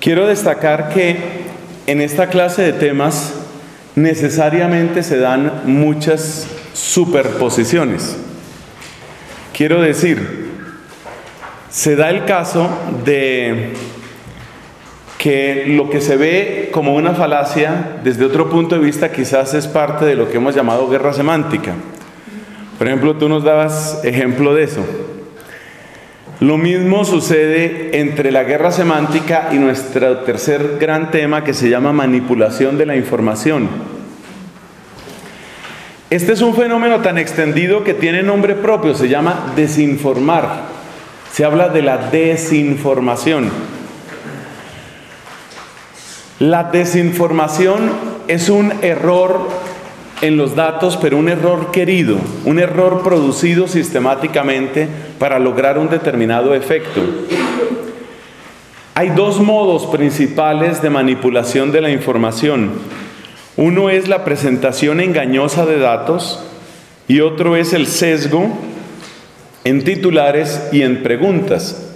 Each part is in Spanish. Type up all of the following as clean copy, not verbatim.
Quiero destacar que en esta clase de temas necesariamente se dan muchas superposiciones. Quiero decir, se da el caso de que lo que se ve como una falacia, desde otro punto de vista quizás es parte de lo que hemos llamado guerra semántica. Por ejemplo, tú nos dabas ejemplo de eso. Lo mismo sucede entre la guerra semántica y nuestro tercer gran tema, que se llama manipulación de la información. Este es un fenómeno tan extendido que tiene nombre propio, se llama desinformar. Se habla de la desinformación. La desinformación es un error en los datos, pero un error querido, un error producido sistemáticamente para lograr un determinado efecto. Hay dos modos principales de manipulación de la información. Uno es la presentación engañosa de datos y otro es el sesgo en titulares y en preguntas.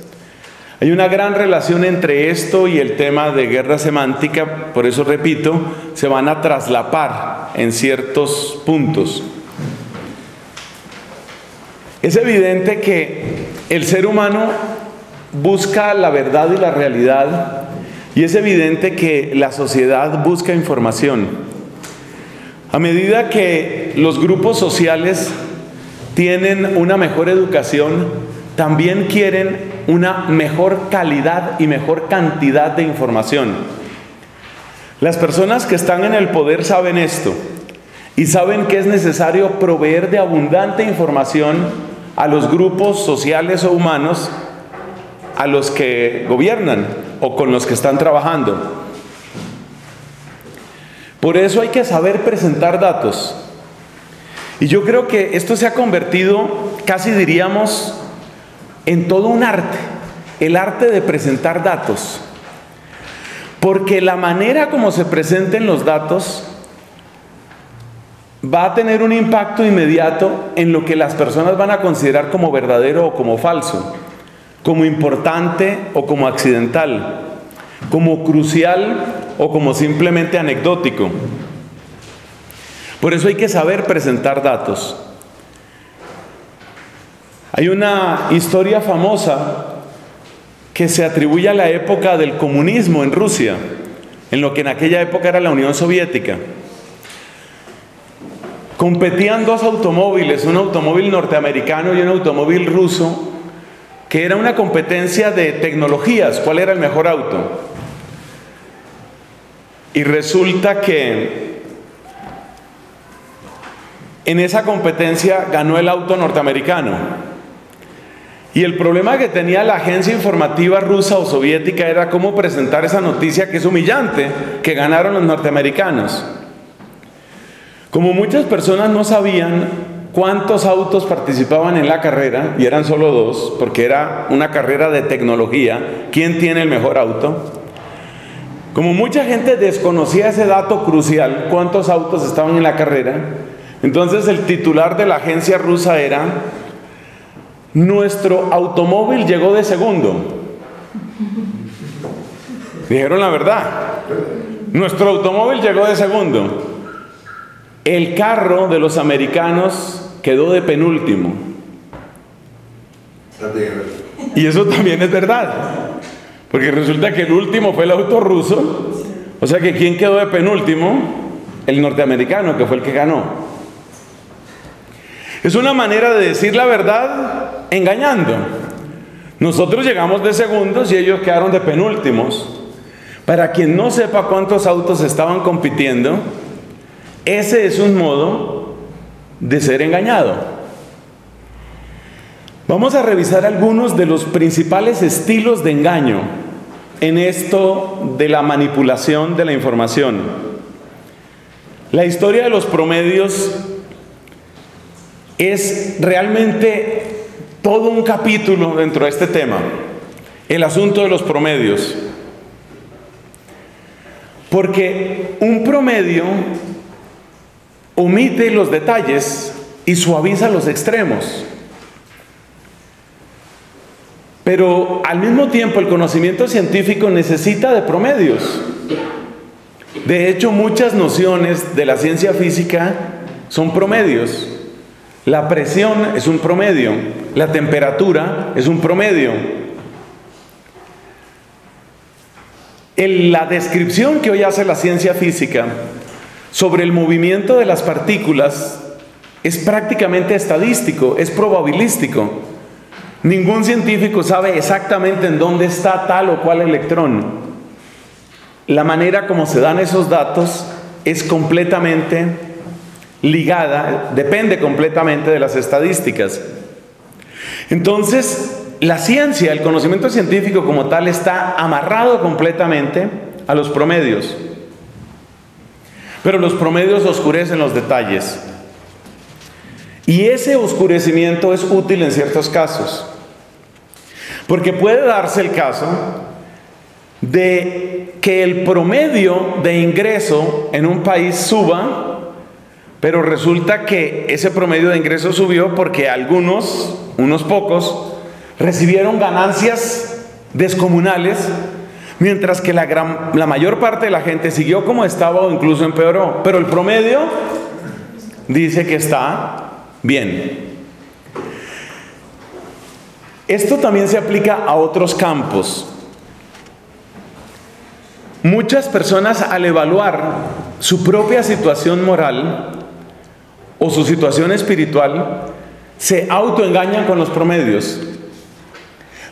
Hay una gran relación entre esto y el tema de guerra semántica, por eso repito, se van a traslapar en ciertos puntos. Es evidente que el ser humano busca la verdad y la realidad, y es evidente que la sociedad busca información. A medida que los grupos sociales tienen una mejor educación, también quieren una mejor calidad y mejor cantidad de información. Las personas que están en el poder saben esto y saben que es necesario proveer de abundante información a los grupos sociales o humanos a los que gobiernan o con los que están trabajando. Por eso hay que saber presentar datos. Y yo creo que esto se ha convertido, casi diríamos, en todo un arte, el arte de presentar datos. Porque la manera como se presenten los datos va a tener un impacto inmediato en lo que las personas van a considerar como verdadero o como falso, como importante o como accidental, como crucial o como simplemente anecdótico. Por eso hay que saber presentar datos. Hay una historia famosa que se atribuye a la época del comunismo en Rusia, en lo que en aquella época era la Unión Soviética. Competían dos automóviles, un automóvil norteamericano y un automóvil ruso, que era una competencia de tecnologías, cuál era el mejor auto. Y resulta que en esa competencia ganó el auto norteamericano. Y el problema que tenía la agencia informativa rusa o soviética era cómo presentar esa noticia, que es humillante, que ganaron los norteamericanos. Como muchas personas no sabían cuántos autos participaban en la carrera, y eran solo dos, porque era una carrera de tecnología, ¿quién tiene el mejor auto? Como mucha gente desconocía ese dato crucial, cuántos autos estaban en la carrera, entonces el titular de la agencia rusa era: nuestro automóvil llegó de segundo. Dijeron la verdad. Nuestro automóvil llegó de segundo. El carro de los americanos quedó de penúltimo. Y eso también es verdad. Porque resulta que el último fue el auto ruso. O sea que ¿quién quedó de penúltimo? El norteamericano, que fue el que ganó. Es una manera de decir la verdad engañando. Nosotros llegamos de segundos y ellos quedaron de penúltimos. Para quien no sepa cuántos autos estaban compitiendo, ese es un modo de ser engañado. Vamos a revisar algunos de los principales estilos de engaño en esto de la manipulación de la información. La historia de los promedios es realmente todo un capítulo dentro de este tema, el asunto de los promedios. Porque un promedio omite los detalles y suaviza los extremos. Pero al mismo tiempo el conocimiento científico necesita de promedios. De hecho, muchas nociones de la ciencia física son promedios. La presión es un promedio, la temperatura es un promedio. En la descripción que hoy hace la ciencia física sobre el movimiento de las partículas es prácticamente estadístico, es probabilístico. Ningún científico sabe exactamente en dónde está tal o cual electrón. La manera como se dan esos datos es completamente ligada, depende completamente de las estadísticas. Entonces, la ciencia, el conocimiento científico como tal, está amarrado completamente a los promedios. Pero los promedios oscurecen los detalles. Y ese oscurecimiento es útil en ciertos casos. Porque puede darse el caso de que el promedio de ingreso en un país suba, pero resulta que ese promedio de ingresos subió porque algunos, unos pocos, recibieron ganancias descomunales, mientras que la mayor parte de la gente siguió como estaba o incluso empeoró. Pero el promedio dice que está bien. Esto también se aplica a otros campos. Muchas personas, al evaluar su propia situación moral o su situación espiritual, se autoengañan con los promedios.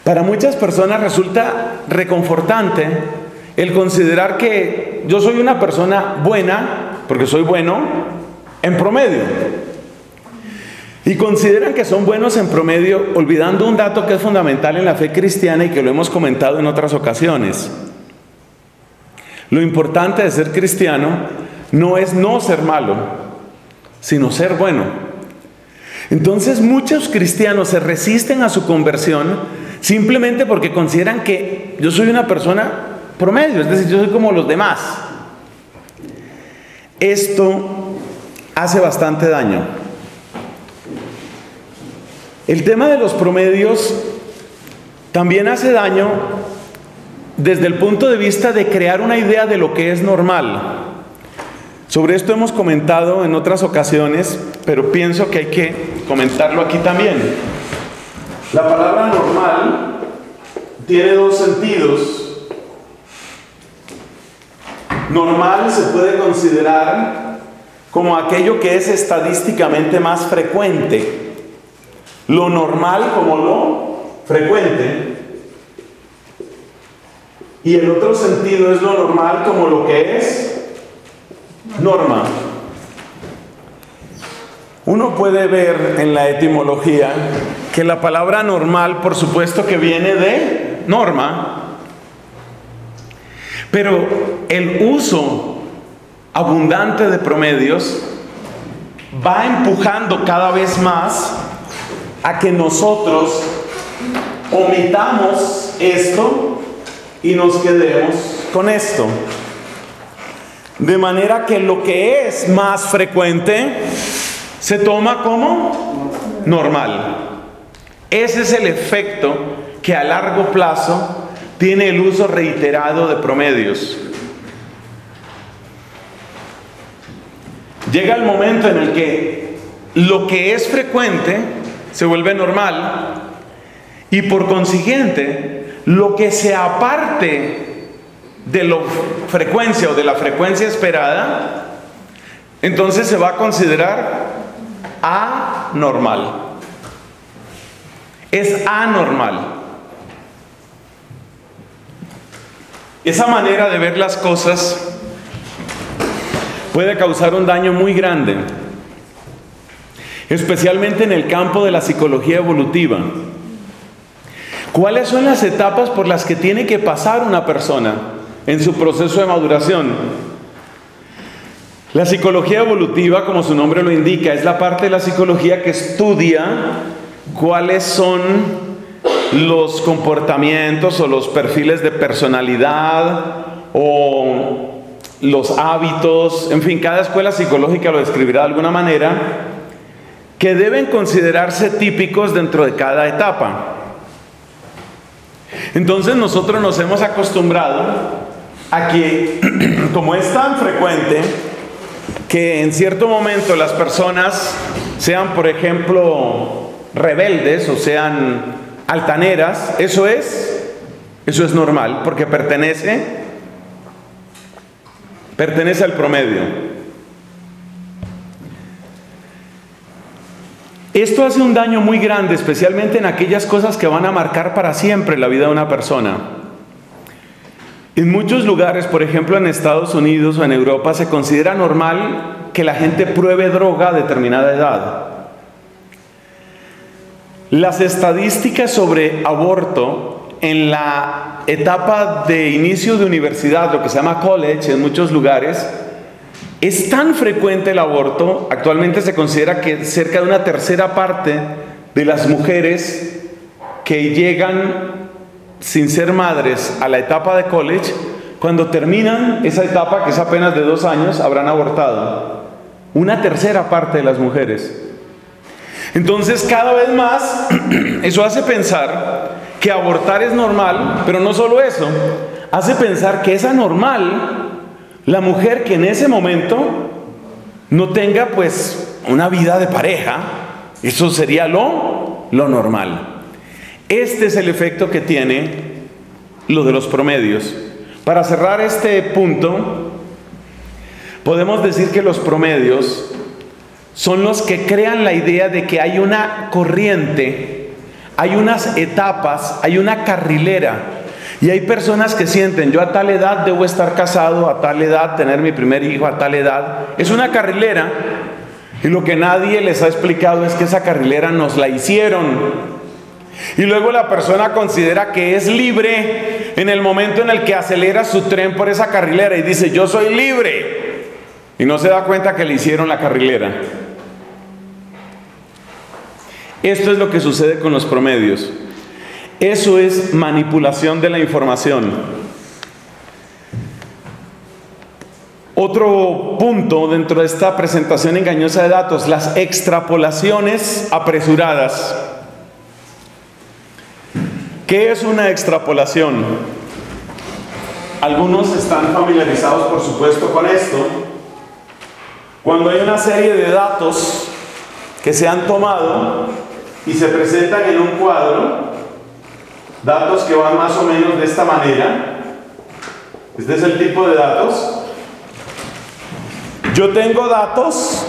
Para muchas personas resulta reconfortante el considerar que yo soy una persona buena, porque soy bueno en promedio. Y consideran que son buenos en promedio, olvidando un dato que es fundamental en la fe cristiana y que lo hemos comentado en otras ocasiones. Lo importante de ser cristiano no es no ser malo, sino ser bueno. Entonces, muchos cristianos se resisten a su conversión simplemente porque consideran que yo soy una persona promedio, es decir, yo soy como los demás. Esto hace bastante daño. El tema de los promedios también hace daño desde el punto de vista de crear una idea de lo que es normal. Sobre esto hemos comentado en otras ocasiones, pero pienso que hay que comentarlo aquí también. La palabra normal tiene dos sentidos. Normal se puede considerar como aquello que es estadísticamente más frecuente. Lo normal como lo frecuente. Y el otro sentido es lo normal como lo que es norma. Uno puede ver en la etimología que la palabra normal, por supuesto que viene de norma, pero el uso abundante de promedios va empujando cada vez más a que nosotros omitamos esto y nos quedemos con esto. De manera que lo que es más frecuente se toma como normal. Ese es el efecto que a largo plazo tiene el uso reiterado de promedios. Llega el momento en el que lo que es frecuente se vuelve normal y por consiguiente lo que se aparte de la frecuencia o de la frecuencia esperada, entonces se va a considerar anormal. Es anormal. Esa manera de ver las cosas puede causar un daño muy grande, especialmente en el campo de la psicología evolutiva. ¿Cuáles son las etapas por las que tiene que pasar una persona en su proceso de maduración? La psicología evolutiva, como su nombre lo indica, es la parte de la psicología que estudia cuáles son los comportamientos o los perfiles de personalidad o los hábitos, en fin, cada escuela psicológica lo describirá de alguna manera, que deben considerarse típicos dentro de cada etapa. Entonces nosotros nos hemos acostumbrado a que, como es tan frecuente que en cierto momento las personas sean, por ejemplo, rebeldes o sean altaneras, eso es normal, porque pertenece al promedio. Esto hace un daño muy grande, especialmente en aquellas cosas que van a marcar para siempre la vida de una persona. En muchos lugares, por ejemplo en Estados Unidos o en Europa, se considera normal que la gente pruebe droga a determinada edad. Las estadísticas sobre aborto en la etapa de inicio de universidad, lo que se llama college en muchos lugares, es tan frecuente el aborto, actualmente se considera que cerca de una tercera parte de las mujeres que llegan sin ser madres a la etapa de college, cuando terminan esa etapa, que es apenas de 2 años, habrán abortado. Una tercera parte de las mujeres. Entonces, cada vez más, eso hace pensar que abortar es normal, pero no solo eso, hace pensar que es anormal la mujer que en ese momento no tenga pues una vida de pareja. Eso sería lo normal. Este es el efecto que tiene lo de los promedios. Para cerrar este punto, podemos decir que los promedios son los que crean la idea de que hay una corriente, hay unas etapas, hay una carrilera. Y hay personas que sienten, yo a tal edad debo estar casado, a tal edad tener mi primer hijo, a tal edad. Es una carrilera, y lo que nadie les ha explicado es que esa carrilera nos la hicieron. Y luego la persona considera que es libre en el momento en el que acelera su tren por esa carrilera y dice, yo soy libre. Y no se da cuenta que le hicieron la carrilera. Esto es lo que sucede con los promedios. Eso es manipulación de la información. Otro punto dentro de esta presentación engañosa de datos, las extrapolaciones apresuradas. ¿Qué es una extrapolación? Algunos están familiarizados, por supuesto, con esto. Cuando hay una serie de datos que se han tomado y se presentan en un cuadro, datos que van más o menos de esta manera. Este es el tipo de datos. Yo tengo datos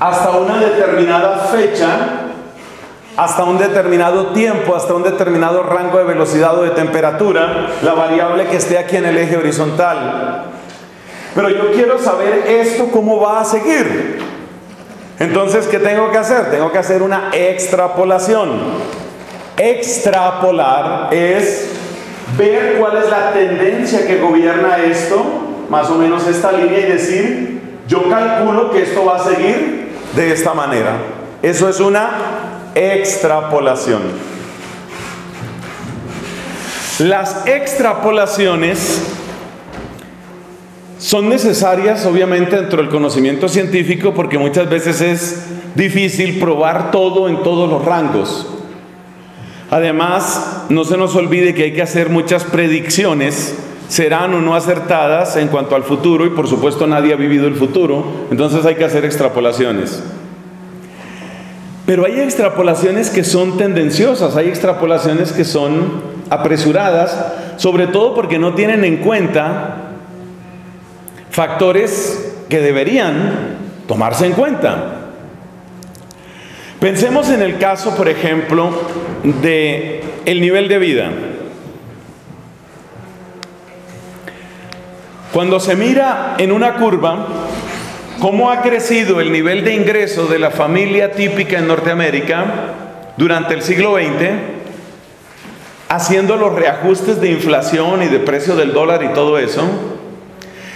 hasta una determinada fecha, hasta un determinado tiempo, hasta un determinado rango de velocidad o de temperatura, la variable que esté aquí en el eje horizontal. Pero yo quiero saber esto cómo va a seguir. Entonces, ¿qué tengo que hacer? Tengo que hacer una extrapolación. Extrapolar es ver cuál es la tendencia que gobierna esto, más o menos esta línea, y decir, yo calculo que esto va a seguir de esta manera. Eso es una extrapolación. Las extrapolaciones son necesarias, obviamente, dentro del conocimiento científico, porque muchas veces es difícil probar todo en todos los rangos. Además, no se nos olvide que hay que hacer muchas predicciones, serán o no acertadas en cuanto al futuro, y por supuesto nadie ha vivido el futuro, entonces hay que hacer extrapolaciones. Pero hay extrapolaciones que son tendenciosas, hay extrapolaciones que son apresuradas, sobre todo porque no tienen en cuenta factores que deberían tomarse en cuenta. Pensemos en el caso, por ejemplo, de el nivel de vida. Cuando se mira en una curva cómo ha crecido el nivel de ingreso de la familia típica en Norteamérica durante el siglo XX, haciendo los reajustes de inflación y de precio del dólar y todo eso,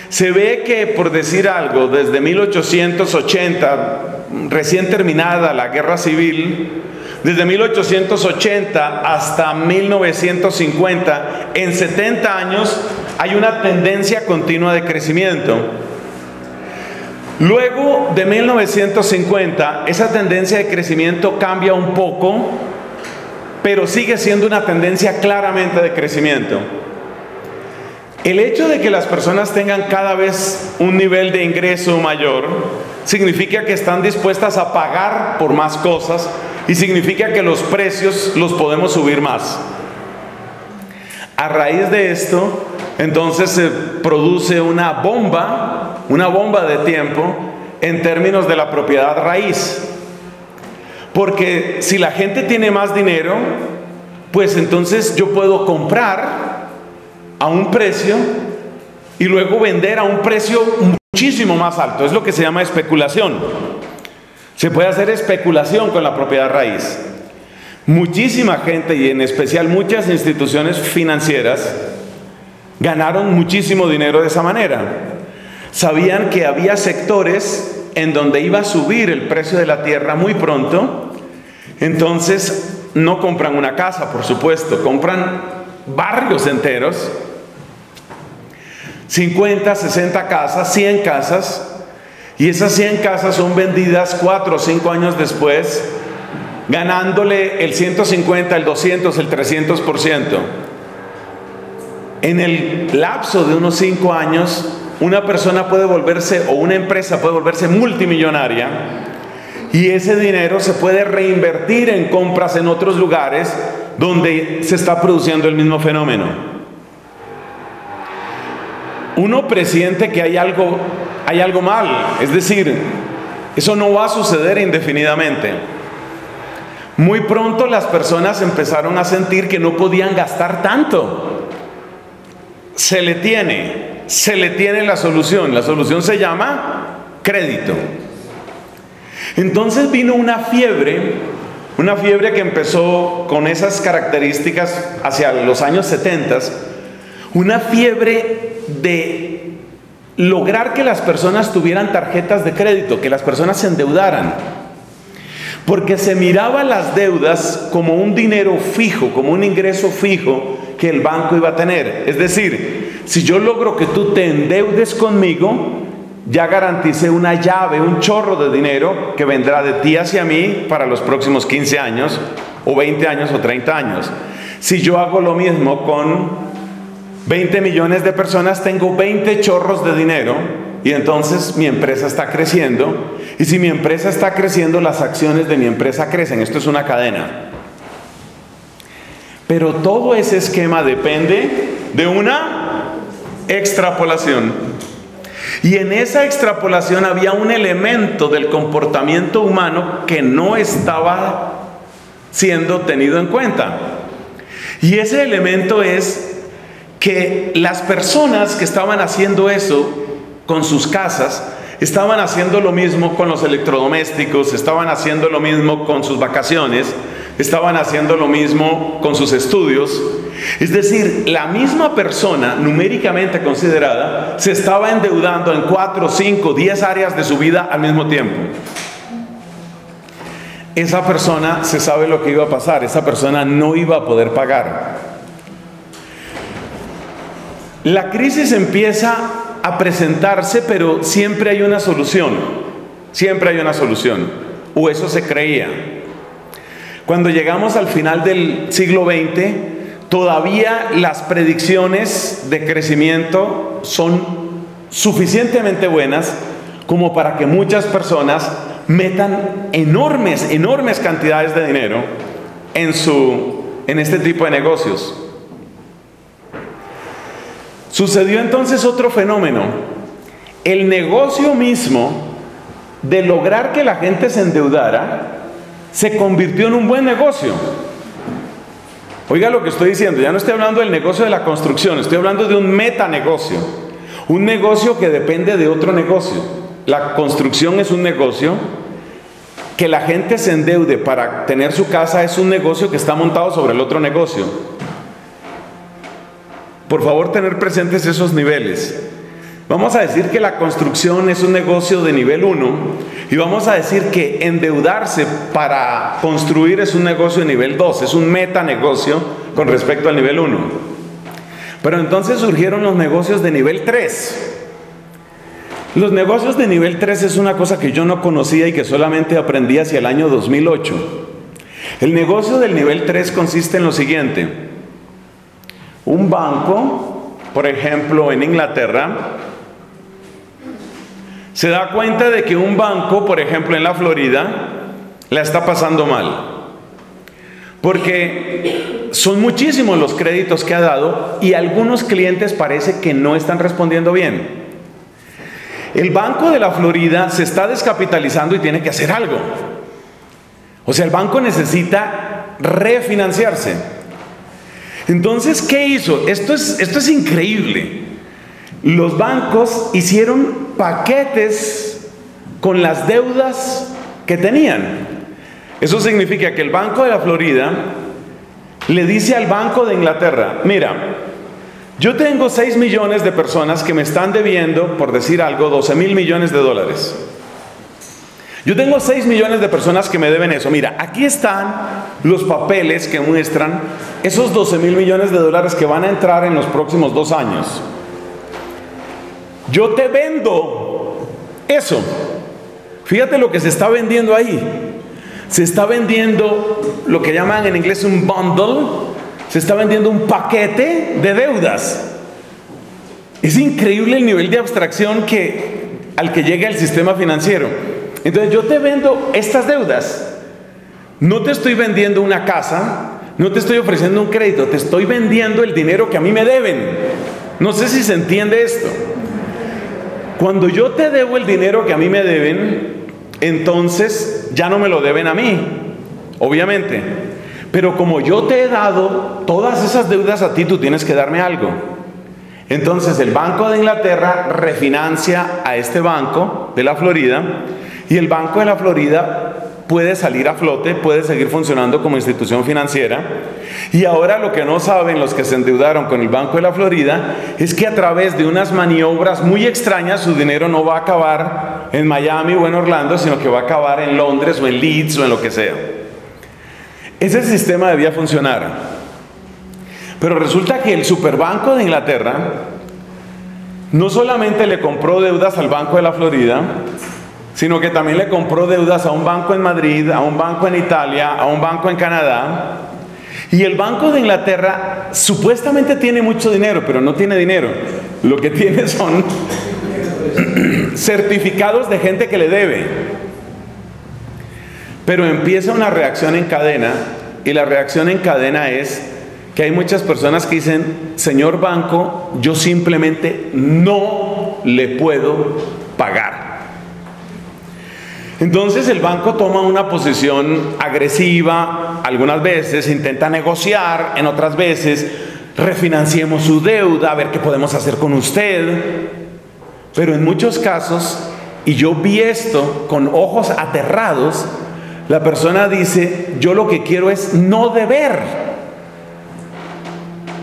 se ve que, por decir algo, desde 1880, recién terminada la Guerra Civil, desde 1880 hasta 1950, en 70 años hay una tendencia continua de crecimiento. Luego de 1950, esa tendencia de crecimiento cambia un poco, pero sigue siendo una tendencia claramente de crecimiento. El hecho de que las personas tengan cada vez un nivel de ingreso mayor significa que están dispuestas a pagar por más cosas y significa que los precios los podemos subir más. A raíz de esto, entonces se produce una bomba de tiempo en términos de la propiedad raíz. Porque si la gente tiene más dinero, pues entonces yo puedo comprar a un precio y luego vender a un precio muchísimo más alto. Es lo que se llama especulación. Se puede hacer especulación con la propiedad raíz. Muchísima gente, y en especial muchas instituciones financieras, ganaron muchísimo dinero de esa manera. Sabían que había sectores en donde iba a subir el precio de la tierra muy pronto. Entonces no compran una casa, por supuesto, compran barrios enteros, 50, 60 casas, 100 casas, y esas 100 casas son vendidas 4 o 5 años después, ganándole el 150, el 200, el 300%. En el lapso de unos 5 años, una persona puede volverse, o una empresa puede volverse multimillonaria, y ese dinero se puede reinvertir en compras en otros lugares donde se está produciendo el mismo fenómeno. Uno presiente que hay algo mal, es decir, eso no va a suceder indefinidamente. Muy pronto las personas empezaron a sentir que no podían gastar tanto. Se le tiene la solución se llama crédito. Entonces vino una fiebre que empezó con esas características hacia los años 70, una fiebre de lograr que las personas tuvieran tarjetas de crédito, que las personas se endeudaran, porque se miraba las deudas como un dinero fijo, como un ingreso fijo que el banco iba a tener. Es decir, si yo logro que tú te endeudes conmigo, ya garanticé una llave, un chorro de dinero que vendrá de ti hacia mí para los próximos 15 años, o 20 años, o 30 años. Si yo hago lo mismo con 20 millones de personas, tengo 20 chorros de dinero, y entonces mi empresa está creciendo, y si mi empresa está creciendo, las acciones de mi empresa crecen. Esto es una cadena. Pero todo ese esquema depende de una extrapolación. Y en esa extrapolación había un elemento del comportamiento humano que no estaba siendo tenido en cuenta. Y ese elemento es que las personas que estaban haciendo eso con sus casas, estaban haciendo lo mismo con los electrodomésticos, estaban haciendo lo mismo con sus vacaciones, estaban haciendo lo mismo con sus estudios. Es decir, la misma persona numéricamente considerada se estaba endeudando en 4, 5, 10 áreas de su vida al mismo tiempo. Esa persona se sabe lo que iba a pasar, esa persona no iba a poder pagar. La crisis empieza a presentarse, pero siempre hay una solución. Siempre hay una solución, o eso se creía. Cuando llegamos al final del siglo XX, todavía las predicciones de crecimiento son suficientemente buenas como para que muchas personas metan enormes cantidades de dinero en este tipo de negocios. Sucedió entonces otro fenómeno. El negocio mismo de lograr que la gente se endeudara se convirtió en un buen negocio. Oiga lo que estoy diciendo, ya no estoy hablando del negocio de la construcción, estoy hablando de un metanegocio. Un negocio que depende de otro negocio. La construcción es un negocio, que la gente se endeude para tener su casa es un negocio que está montado sobre el otro negocio. Por favor, tener presentes esos niveles. Vamos a decir que la construcción es un negocio de nivel 1 y vamos a decir que endeudarse para construir es un negocio de nivel 2, es un metanegocio con respecto al nivel 1. Pero entonces surgieron los negocios de nivel 3. Los negocios de nivel 3 es una cosa que yo no conocía y que solamente aprendí hacia el año 2008. El negocio del nivel 3 consiste en lo siguiente. Un banco, por ejemplo en Inglaterra, se da cuenta de que un banco, por ejemplo en la Florida, la está pasando mal. Porque son muchísimos los créditos que ha dado y algunos clientes parece que no están respondiendo bien. El Banco de la Florida se está descapitalizando y tiene que hacer algo. O sea, el banco necesita refinanciarse. Entonces, ¿qué hizo? Esto es increíble. Los bancos hicieron paquetes con las deudas que tenían. Eso significa que el Banco de la Florida le dice al Banco de Inglaterra, mira, yo tengo 6 millones de personas que me están debiendo, por decir algo, 12.000 millones de dólares. Yo tengo 6 millones de personas que me deben eso. Mira, aquí están los papeles que muestran esos 12.000 millones de dólares que van a entrar en los próximos 2 años. Yo te vendo eso. Fíjate lo que se está vendiendo ahí. Se está vendiendo lo que llaman en inglés un bundle. Se está vendiendo un paquete de deudas. Es increíble el nivel de abstracción al que llega el sistema financiero. Entonces yo te vendo estas deudas. No te estoy vendiendo una casa, no te estoy ofreciendo un crédito, te estoy vendiendo el dinero que a mí me deben. No sé si se entiende esto. Cuando yo te debo el dinero que a mí me deben, entonces ya no me lo deben a mí, obviamente. Pero como yo te he dado todas esas deudas a ti, tú tienes que darme algo. Entonces el Banco de Inglaterra refinancia a este Banco de la Florida y el Banco de la Florida puede salir a flote, puede seguir funcionando como institución financiera. Y ahora lo que no saben los que se endeudaron con el Banco de la Florida es que a través de unas maniobras muy extrañas su dinero no va a acabar en Miami o en Orlando, sino que va a acabar en Londres o en Leeds o en lo que sea. Ese sistema debía funcionar, pero resulta que el Superbanco de Inglaterra no solamente le compró deudas al Banco de la Florida, sino que también le compró deudas a un banco en Madrid, a un banco en Italia, a un banco en Canadá. Y el Banco de Inglaterra supuestamente tiene mucho dinero, pero no tiene dinero. Lo que tiene son certificados de gente que le debe. Pero empieza una reacción en cadena, y la reacción en cadena es que hay muchas personas que dicen, señor banco, yo simplemente no le puedo pagar. Entonces el banco toma una posición agresiva, algunas veces intenta negociar, en otras veces refinanciemos su deuda, a ver qué podemos hacer con usted. Pero en muchos casos, y yo vi esto con ojos aterrados, la persona dice, yo lo que quiero es no deber.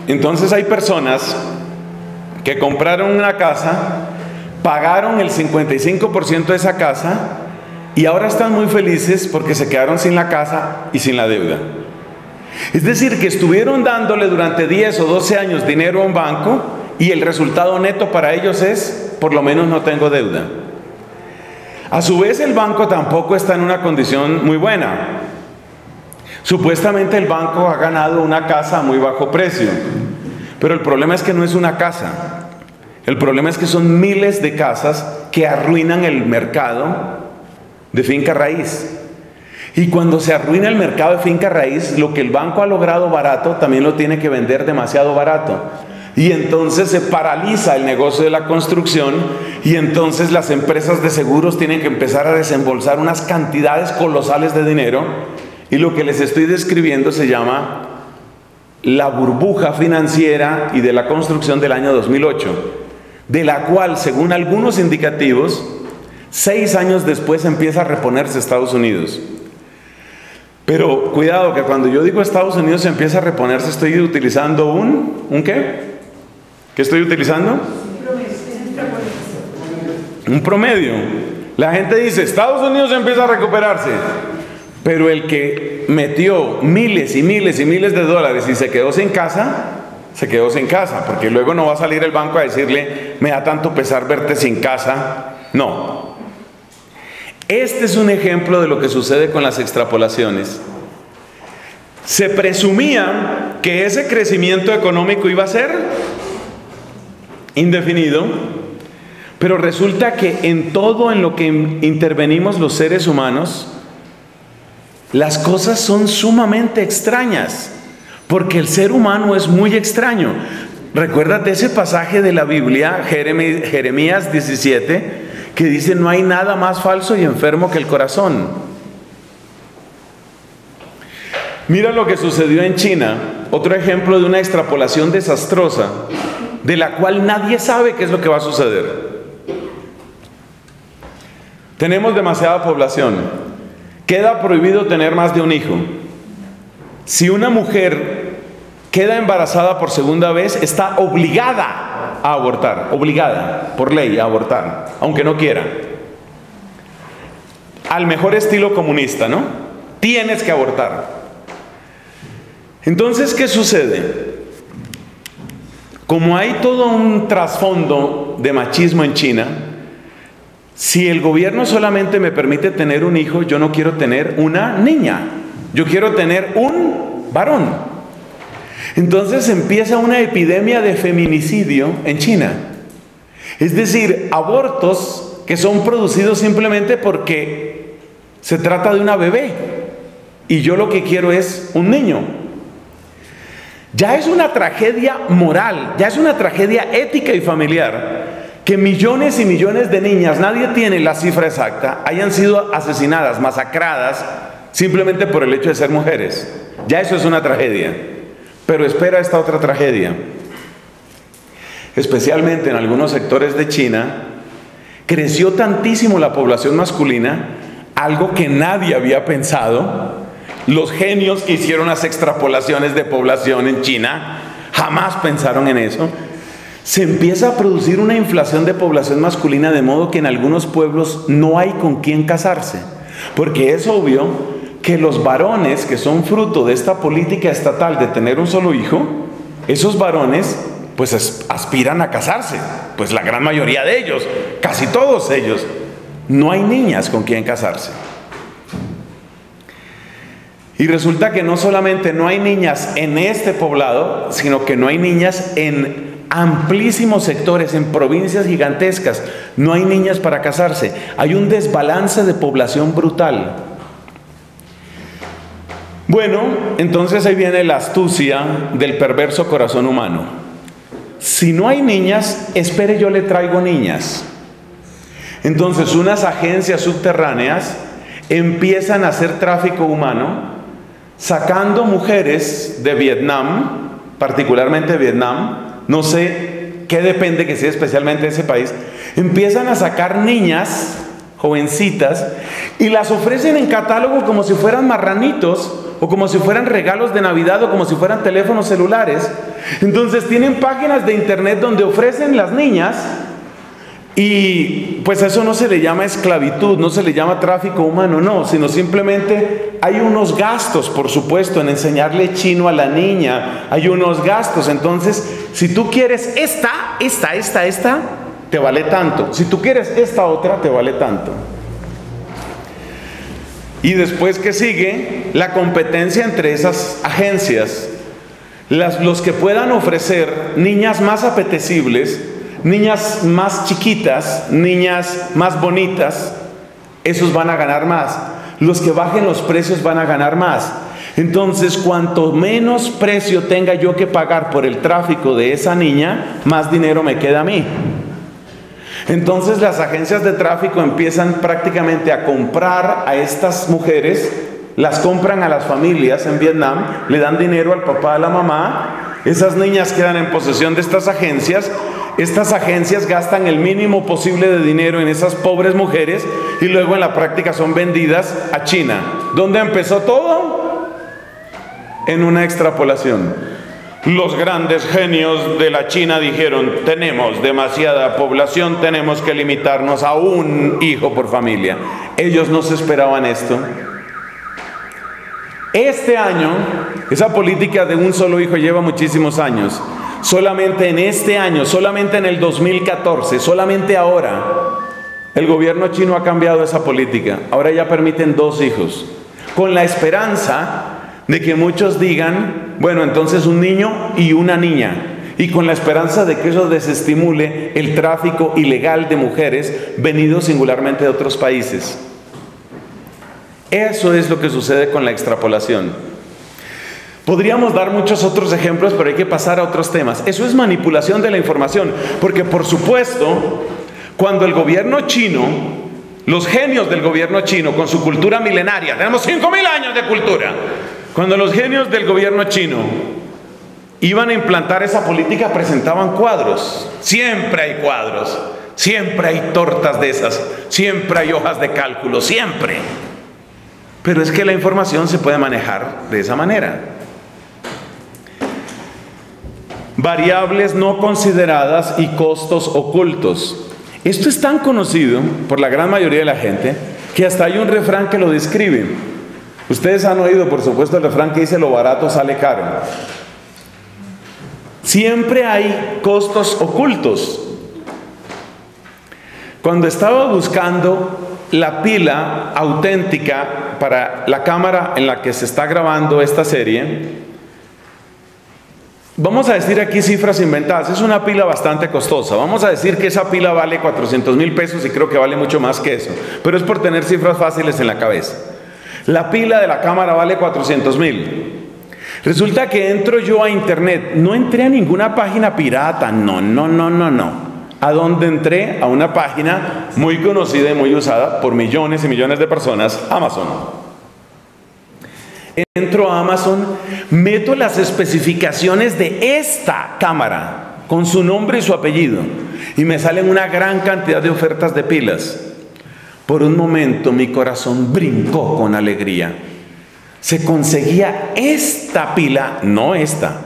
Entonces hay personas que compraron una casa, pagaron el 55% de esa casa y ahora están muy felices porque se quedaron sin la casa y sin la deuda. Es decir, que estuvieron dándole durante 10 o 12 años dinero a un banco y el resultado neto para ellos es, por lo menos no tengo deuda. A su vez, el banco tampoco está en una condición muy buena. Supuestamente el banco ha ganado una casa a muy bajo precio, pero el problema es que no es una casa. El problema es que son miles de casas que arruinan el mercado de finca raíz. Y cuando se arruina el mercado de finca raíz, lo que el banco ha logrado barato también lo tiene que vender demasiado barato. Y entonces se paraliza el negocio de la construcción y entonces las empresas de seguros tienen que empezar a desembolsar unas cantidades colosales de dinero y lo que les estoy describiendo se llama la burbuja financiera y de la construcción del año 2008, de la cual, según algunos indicativos, 6 años después empieza a reponerse Estados Unidos. Pero cuidado que cuando yo digo Estados Unidos empieza a reponerse, estoy utilizando un ¿qué? ¿Qué estoy utilizando? Un promedio. La gente dice, Estados Unidos empieza a recuperarse, pero el que metió miles y miles y miles de dólares y se quedó sin casa, se quedó sin casa, porque luego no va a salir el banco a decirle, me da tanto pesar verte sin casa. No. Este es un ejemplo de lo que sucede con las extrapolaciones. Se presumía que ese crecimiento económico iba a ser indefinido, pero resulta que en todo en lo que intervenimos los seres humanos, las cosas son sumamente extrañas. Porque el ser humano es muy extraño. Recuérdate ese pasaje de la Biblia, Jeremías 17, que dice, no hay nada más falso y enfermo que el corazón. Mira lo que sucedió en China, otro ejemplo de una extrapolación desastrosa, de la cual nadie sabe qué es lo que va a suceder. Tenemos demasiada población. Queda prohibido tener más de un hijo. Si una mujer queda embarazada por segunda vez, está obligada a abortar, obligada por ley a abortar, aunque no quiera. Al mejor estilo comunista, ¿no? Tienes que abortar. Entonces, ¿qué sucede? Como hay todo un trasfondo de machismo en China, si el gobierno solamente me permite tener un hijo, yo no quiero tener una niña. Yo quiero tener un varón. Entonces empieza una epidemia de feminicidio en China. Es decir, abortos que son producidos simplemente porque se trata de una bebé. Y yo lo que quiero es un niño. Ya es una tragedia moral, ya es una tragedia ética y familiar que millones y millones de niñas, nadie tiene la cifra exacta, hayan sido asesinadas, masacradas, simplemente por el hecho de ser mujeres. Ya eso es una tragedia. Pero espera esta otra tragedia. Especialmente en algunos sectores de China, creció tantísimo la población masculina, algo que nadie había pensado. Los genios que hicieron las extrapolaciones de población en China jamás pensaron en eso. Se empieza a producir una inflación de población masculina, de modo que en algunos pueblos no hay con quién casarse. Porque es obvio que los varones que son fruto de esta política estatal de tener un solo hijo, esos varones pues aspiran a casarse, pues la gran mayoría de ellos, casi todos ellos. No hay niñas con quien casarse. Y resulta que no solamente no hay niñas en este poblado, sino que no hay niñas en amplísimos sectores, en provincias gigantescas. No hay niñas para casarse. Hay un desbalance de población brutal. Bueno, entonces ahí viene la astucia del perverso corazón humano. Si no hay niñas, espere, yo le traigo niñas. Entonces unas agencias subterráneas empiezan a hacer tráfico humano, sacando mujeres de Vietnam, particularmente Vietnam, no sé qué depende que sea especialmente de ese país, empiezan a sacar niñas, jovencitas, y las ofrecen en catálogo como si fueran marranitos, o como si fueran regalos de Navidad, o como si fueran teléfonos celulares. Entonces tienen páginas de internet donde ofrecen las niñas, y pues eso no se le llama esclavitud, no se le llama tráfico humano, no, sino simplemente hay unos gastos, por supuesto, en enseñarle chino a la niña, hay unos gastos. Entonces, si tú quieres esta, te vale tanto. Si tú quieres esta otra, te vale tanto. Y después que sigue la competencia entre esas agencias, los que puedan ofrecer niñas más apetecibles, niñas más chiquitas, niñas más bonitas, esos van a ganar más. Los que bajen los precios van a ganar más. Entonces, cuanto menos precio tenga yo que pagar por el tráfico de esa niña, más dinero me queda a mí. Entonces, las agencias de tráfico empiezan prácticamente a comprar a estas mujeres, las compran a las familias en Vietnam, le dan dinero al papá, a la mamá, esas niñas quedan en posesión de estas agencias. Estas agencias gastan el mínimo posible de dinero en esas pobres mujeres y luego en la práctica son vendidas a China. ¿Dónde empezó todo? En una extrapolación. Los grandes genios de la China dijeron: tenemos demasiada población, tenemos que limitarnos a un hijo por familia. Ellos no se esperaban esto. Este año, esa política de un solo hijo lleva muchísimos años. Solamente en este año, solamente en el 2014, solamente ahora, el gobierno chino ha cambiado esa política. Ahora ya permiten 2 hijos, con la esperanza de que muchos digan, bueno, entonces un niño y una niña, y con la esperanza de que eso desestimule el tráfico ilegal de mujeres venidos singularmente de otros países. Eso es lo que sucede con la extrapolación. Podríamos dar muchos otros ejemplos, pero hay que pasar a otros temas. Eso es manipulación de la información, porque por supuesto, cuando el gobierno chino, los genios del gobierno chino con su cultura milenaria, tenemos 5.000 años de cultura, cuando los genios del gobierno chino iban a implantar esa política, presentaban cuadros. Siempre hay cuadros, siempre hay tortas de esas, siempre hay hojas de cálculo, siempre. Pero es que la información se puede manejar de esa manera. Variables no consideradas y costos ocultos. Esto es tan conocido por la gran mayoría de la gente que hasta hay un refrán que lo describe. Ustedes han oído, por supuesto, el refrán que dice: lo barato sale caro. Siempre hay costos ocultos. Cuando estaba buscando la pila auténtica para la cámara en la que se está grabando esta serie, vamos a decir aquí cifras inventadas, es una pila bastante costosa, vamos a decir que esa pila vale 400.000 pesos y creo que vale mucho más que eso, pero es por tener cifras fáciles en la cabeza. La pila de la cámara vale 400.000. Resulta que entro yo a internet. No entré a ninguna página pirata. No. ¿A dónde entré? A una página muy conocida y muy usada por millones y millones de personas. Amazon. Entro a Amazon. Meto las especificaciones de esta cámara, con su nombre y su apellido. Y me salen una gran cantidad de ofertas de pilas. Por un momento mi corazón brincó con alegría. Se conseguía esta pila, no esta,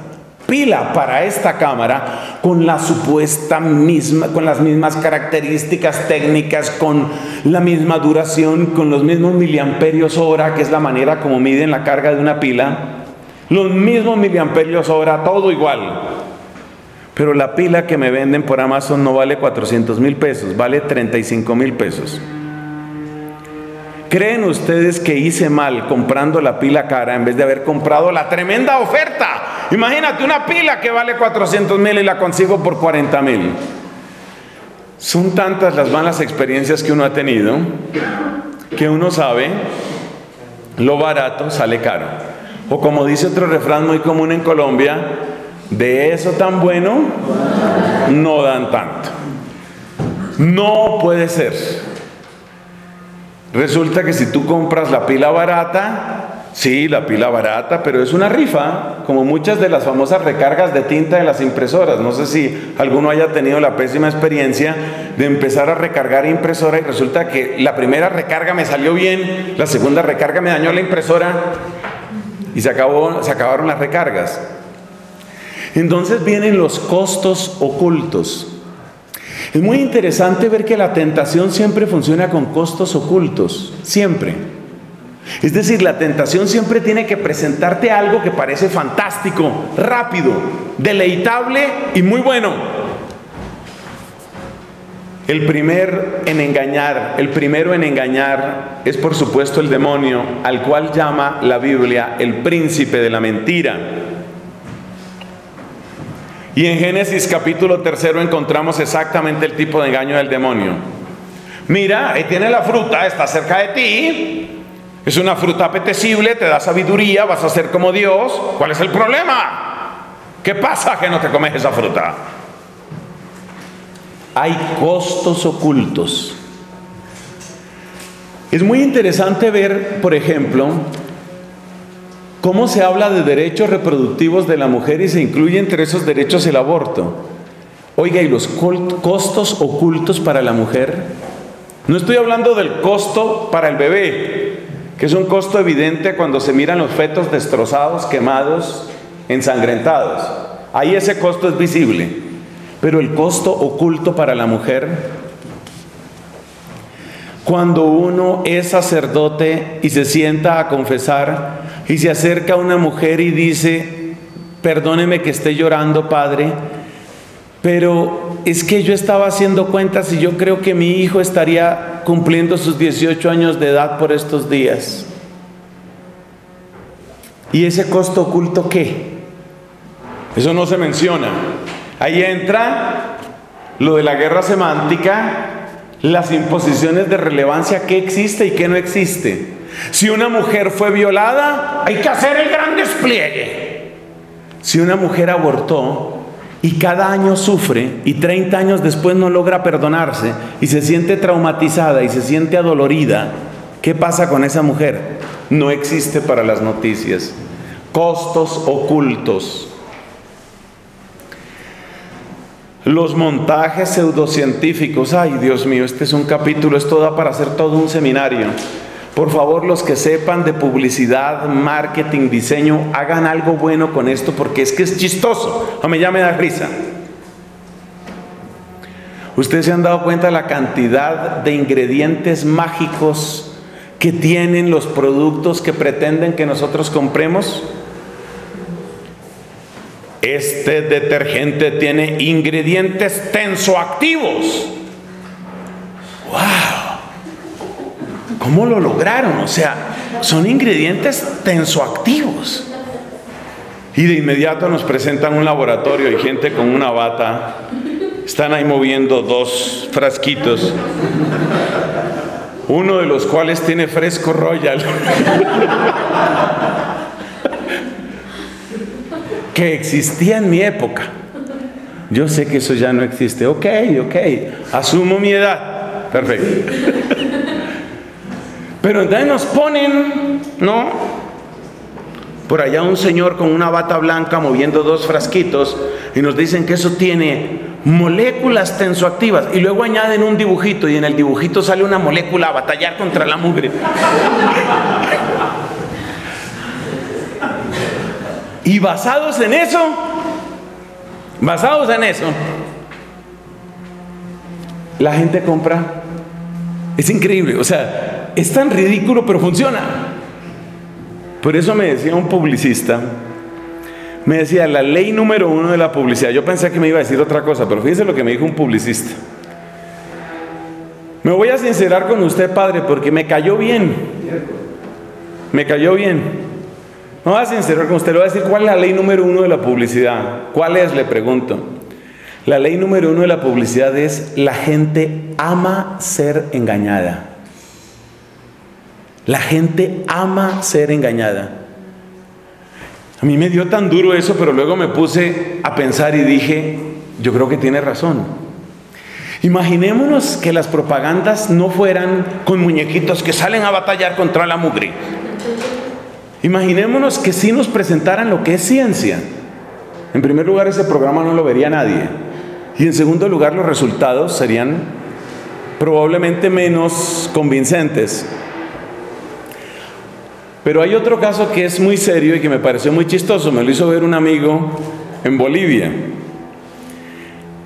pila para esta cámara con la supuesta misma, con las mismas características técnicas, con la misma duración, con los mismos miliamperios hora, que es la manera como miden la carga de una pila, los mismos miliamperios hora, todo igual. Pero la pila que me venden por Amazon no vale 400.000 pesos, vale 35.000 pesos. ¿Creen ustedes que hice mal comprando la pila cara en vez de haber comprado la tremenda oferta? Imagínate una pila que vale 400.000 y la consigo por 40.000. Son tantas las malas experiencias que uno ha tenido que uno sabe, lo barato sale caro. O como dice otro refrán muy común en Colombia, de eso tan bueno no dan tanto. No puede ser. Resulta que si tú compras la pila barata, sí, la pila barata, pero es una rifa, como muchas de las famosas recargas de tinta de las impresoras. No sé si alguno haya tenido la pésima experiencia de empezar a recargar impresora y resulta que la primera recarga me salió bien, la segunda recarga me dañó la impresora y se acabaron las recargas. Entonces vienen los costos ocultos. Es muy interesante ver que la tentación siempre funciona con costos ocultos, siempre. Es decir, la tentación siempre tiene que presentarte algo que parece fantástico, rápido, deleitable y muy bueno. El primero en engañar es por supuesto el demonio, al cual llama la Biblia el príncipe de la mentira. Y en Génesis capítulo 3 encontramos exactamente el tipo de engaño del demonio. Mira, ahí tiene la fruta, está cerca de ti, es una fruta apetecible, te da sabiduría, vas a ser como Dios. ¿Cuál es el problema? ¿Qué pasa que no te comes esa fruta? Hay costos ocultos. Es muy interesante ver, por ejemplo, ¿cómo se habla de derechos reproductivos de la mujer y se incluye entre esos derechos el aborto? Oiga, ¿y los costos ocultos para la mujer? No estoy hablando del costo para el bebé, que es un costo evidente cuando se miran los fetos destrozados, quemados, ensangrentados. Ahí ese costo es visible, pero el costo oculto para la mujer, cuando uno es sacerdote y se sienta a confesar y se acerca a una mujer y dice: perdóneme que esté llorando, padre, pero es que yo estaba haciendo cuentas y yo creo que mi hijo estaría cumpliendo sus 18 años de edad por estos días. ¿Y ese costo oculto qué? Eso no se menciona. Ahí entra lo de la guerra semántica, las imposiciones de relevancia, qué existe y qué no existe. Si una mujer fue violada, hay que hacer el gran despliegue. Si una mujer abortó y cada año sufre y 30 años después no logra perdonarse y se siente traumatizada y se siente adolorida, ¿qué pasa con esa mujer? No existe para las noticias. Costos ocultos. Los montajes pseudocientíficos. Ay, Dios mío, este es un capítulo, esto da para hacer todo un seminario. Por favor, los que sepan de publicidad, marketing, diseño, hagan algo bueno con esto, porque es que es chistoso. A mí ya me da risa. Ustedes se han dado cuenta de la cantidad de ingredientes mágicos que tienen los productos que pretenden que nosotros compremos. Este detergente tiene ingredientes tensoactivos. ¡Wow! ¿Cómo lo lograron? O sea, son ingredientes tensoactivos. Y de inmediato nos presentan un laboratorio y gente con una bata. Están ahí moviendo dos frasquitos, uno de los cuales tiene fresco royal. Que existía en mi época. Yo sé que eso ya no existe. Ok, asumo mi edad. Perfecto. Pero entonces nos ponen, ¿no? Por allá un señor con una bata blanca moviendo dos frasquitos y nos dicen que eso tiene moléculas tensoactivas, y luego añaden un dibujito y en el dibujito sale una molécula a batallar contra la mugre. Y basados en eso, la gente compra. Es increíble, o sea, es tan ridículo, pero funciona. Por eso me decía un publicista, me decía, la ley número 1 de la publicidad. Yo pensé que me iba a decir otra cosa, pero fíjese lo que me dijo un publicista. Me voy a sincerar con usted, padre, porque me cayó bien. Me cayó bien. No voy a sincerar con usted, le voy a decir cuál es la ley número 1 de la publicidad. ¿Cuál es? Le pregunto. La ley número 1 de la publicidad es: la gente ama ser engañada. La gente ama ser engañada. A mí me dio tan duro eso, pero luego me puse a pensar y dije, yo creo que tiene razón. Imaginémonos que las propagandas no fueran con muñequitos que salen a batallar contra la mugre. Imaginémonos que sí nos presentaran lo que es ciencia. En primer lugar, ese programa no lo vería nadie. Y en segundo lugar, los resultados serían probablemente menos convincentes. Pero hay otro caso que es muy serio y que me pareció muy chistoso. Me lo hizo ver un amigo en Bolivia.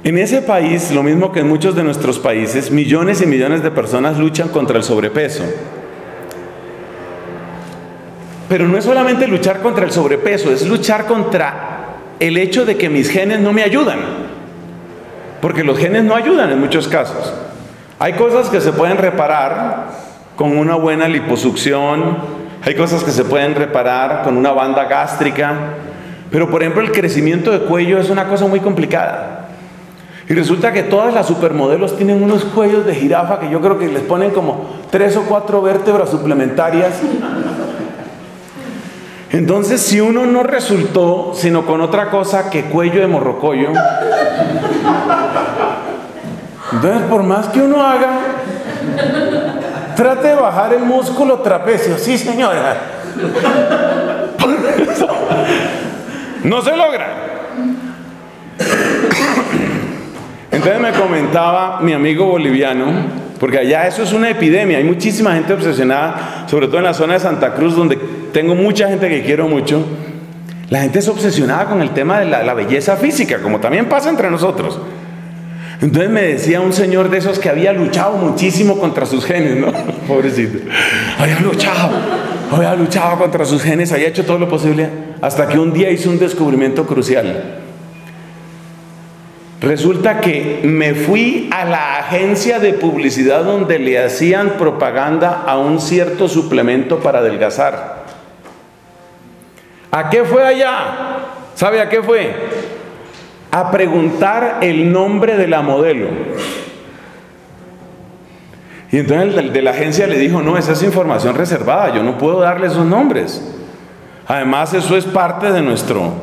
En ese país, lo mismo que en muchos de nuestros países, millones y millones de personas luchan contra el sobrepeso. Pero no es solamente luchar contra el sobrepeso, es luchar contra el hecho de que mis genes no me ayudan. Porque los genes no ayudan en muchos casos. Hay cosas que se pueden reparar con una buena liposucción. Hay cosas que se pueden reparar con una banda gástrica, pero por ejemplo el crecimiento de cuello es una cosa muy complicada. Y resulta que todas las supermodelos tienen unos cuellos de jirafa que yo creo que les ponen como 3 o 4 vértebras suplementarias. Entonces, si uno no resultó sino con otra cosa que cuello de morrocoyo, entonces por más que uno haga, trate de bajar el músculo trapecio. Sí, señora. No se logra. Entonces me comentaba mi amigo boliviano, porque allá eso es una epidemia. Hay muchísima gente obsesionada, sobre todo en la zona de Santa Cruz, donde tengo mucha gente que quiero mucho. La gente es obsesionada con el tema de la belleza física, como también pasa entre nosotros. Entonces me decía un señor de esos que había luchado muchísimo contra sus genes, ¿no? Pobrecito. Había luchado contra sus genes, había hecho todo lo posible, hasta que un día hizo un descubrimiento crucial. Resulta que me fui a la agencia de publicidad donde le hacían propaganda a un cierto suplemento para adelgazar. ¿A qué fue allá? ¿Sabe a qué fue? A preguntar el nombre de la modelo. Y entonces el de la agencia le dijo: no, esa es información reservada, yo no puedo darle esos nombres. Además, eso es parte de nuestro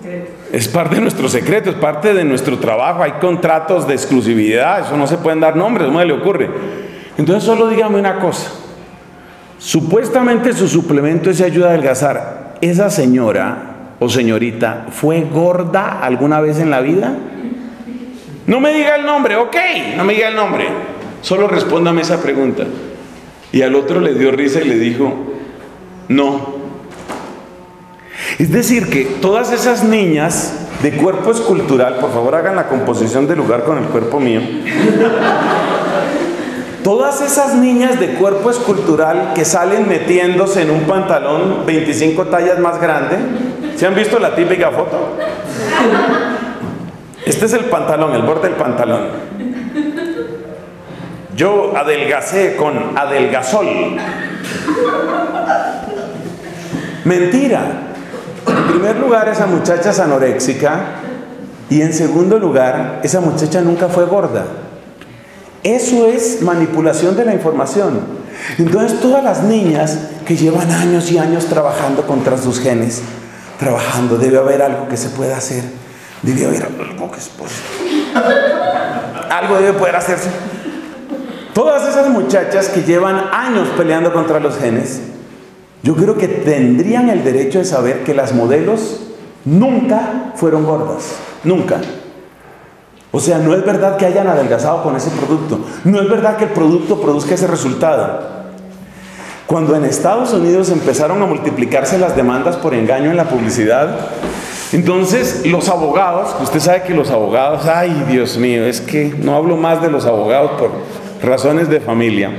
secreto. Es parte de nuestro secreto, es parte de nuestro trabajo. Hay contratos de exclusividad, eso no se pueden dar nombres, ¿cómo le ocurre? Entonces solo dígame una cosa. Supuestamente su suplemento es ayuda a adelgazar. ¿Esa señora o señorita fue gorda alguna vez en la vida? No me diga el nombre, ok, no me diga el nombre. Solo respóndame esa pregunta. Y al otro le dio risa y le dijo: no. Es decir, que todas esas niñas de cuerpo escultural, por favor hagan la composición del lugar con el cuerpo mío. Todas esas niñas de cuerpo escultural que salen metiéndose en un pantalón 25 tallas más grande, ¿se han visto la típica foto? Este es el pantalón, el borde del pantalón. Yo adelgacé con adelgazol. Mentira. En primer lugar, esa muchacha es anoréxica, y en segundo lugar, esa muchacha nunca fue gorda. Eso es manipulación de la información. Entonces todas las niñas que llevan años y años trabajando contra sus genes, trabajando, debe haber algo que se pueda hacer, debe haber algo que se pueda hacer, algo debe poder hacerse. Todas esas muchachas que llevan años peleando contra los genes, yo creo que tendrían el derecho de saber que las modelos nunca fueron gordas, nunca. O sea, no es verdad que hayan adelgazado con ese producto, no es verdad que el producto produzca ese resultado. Cuando en Estados Unidos empezaron a multiplicarse las demandas por engaño en la publicidad, entonces los abogados, usted sabe que los abogados, ay Dios mío, es que no hablo más de los abogados por razones de familia.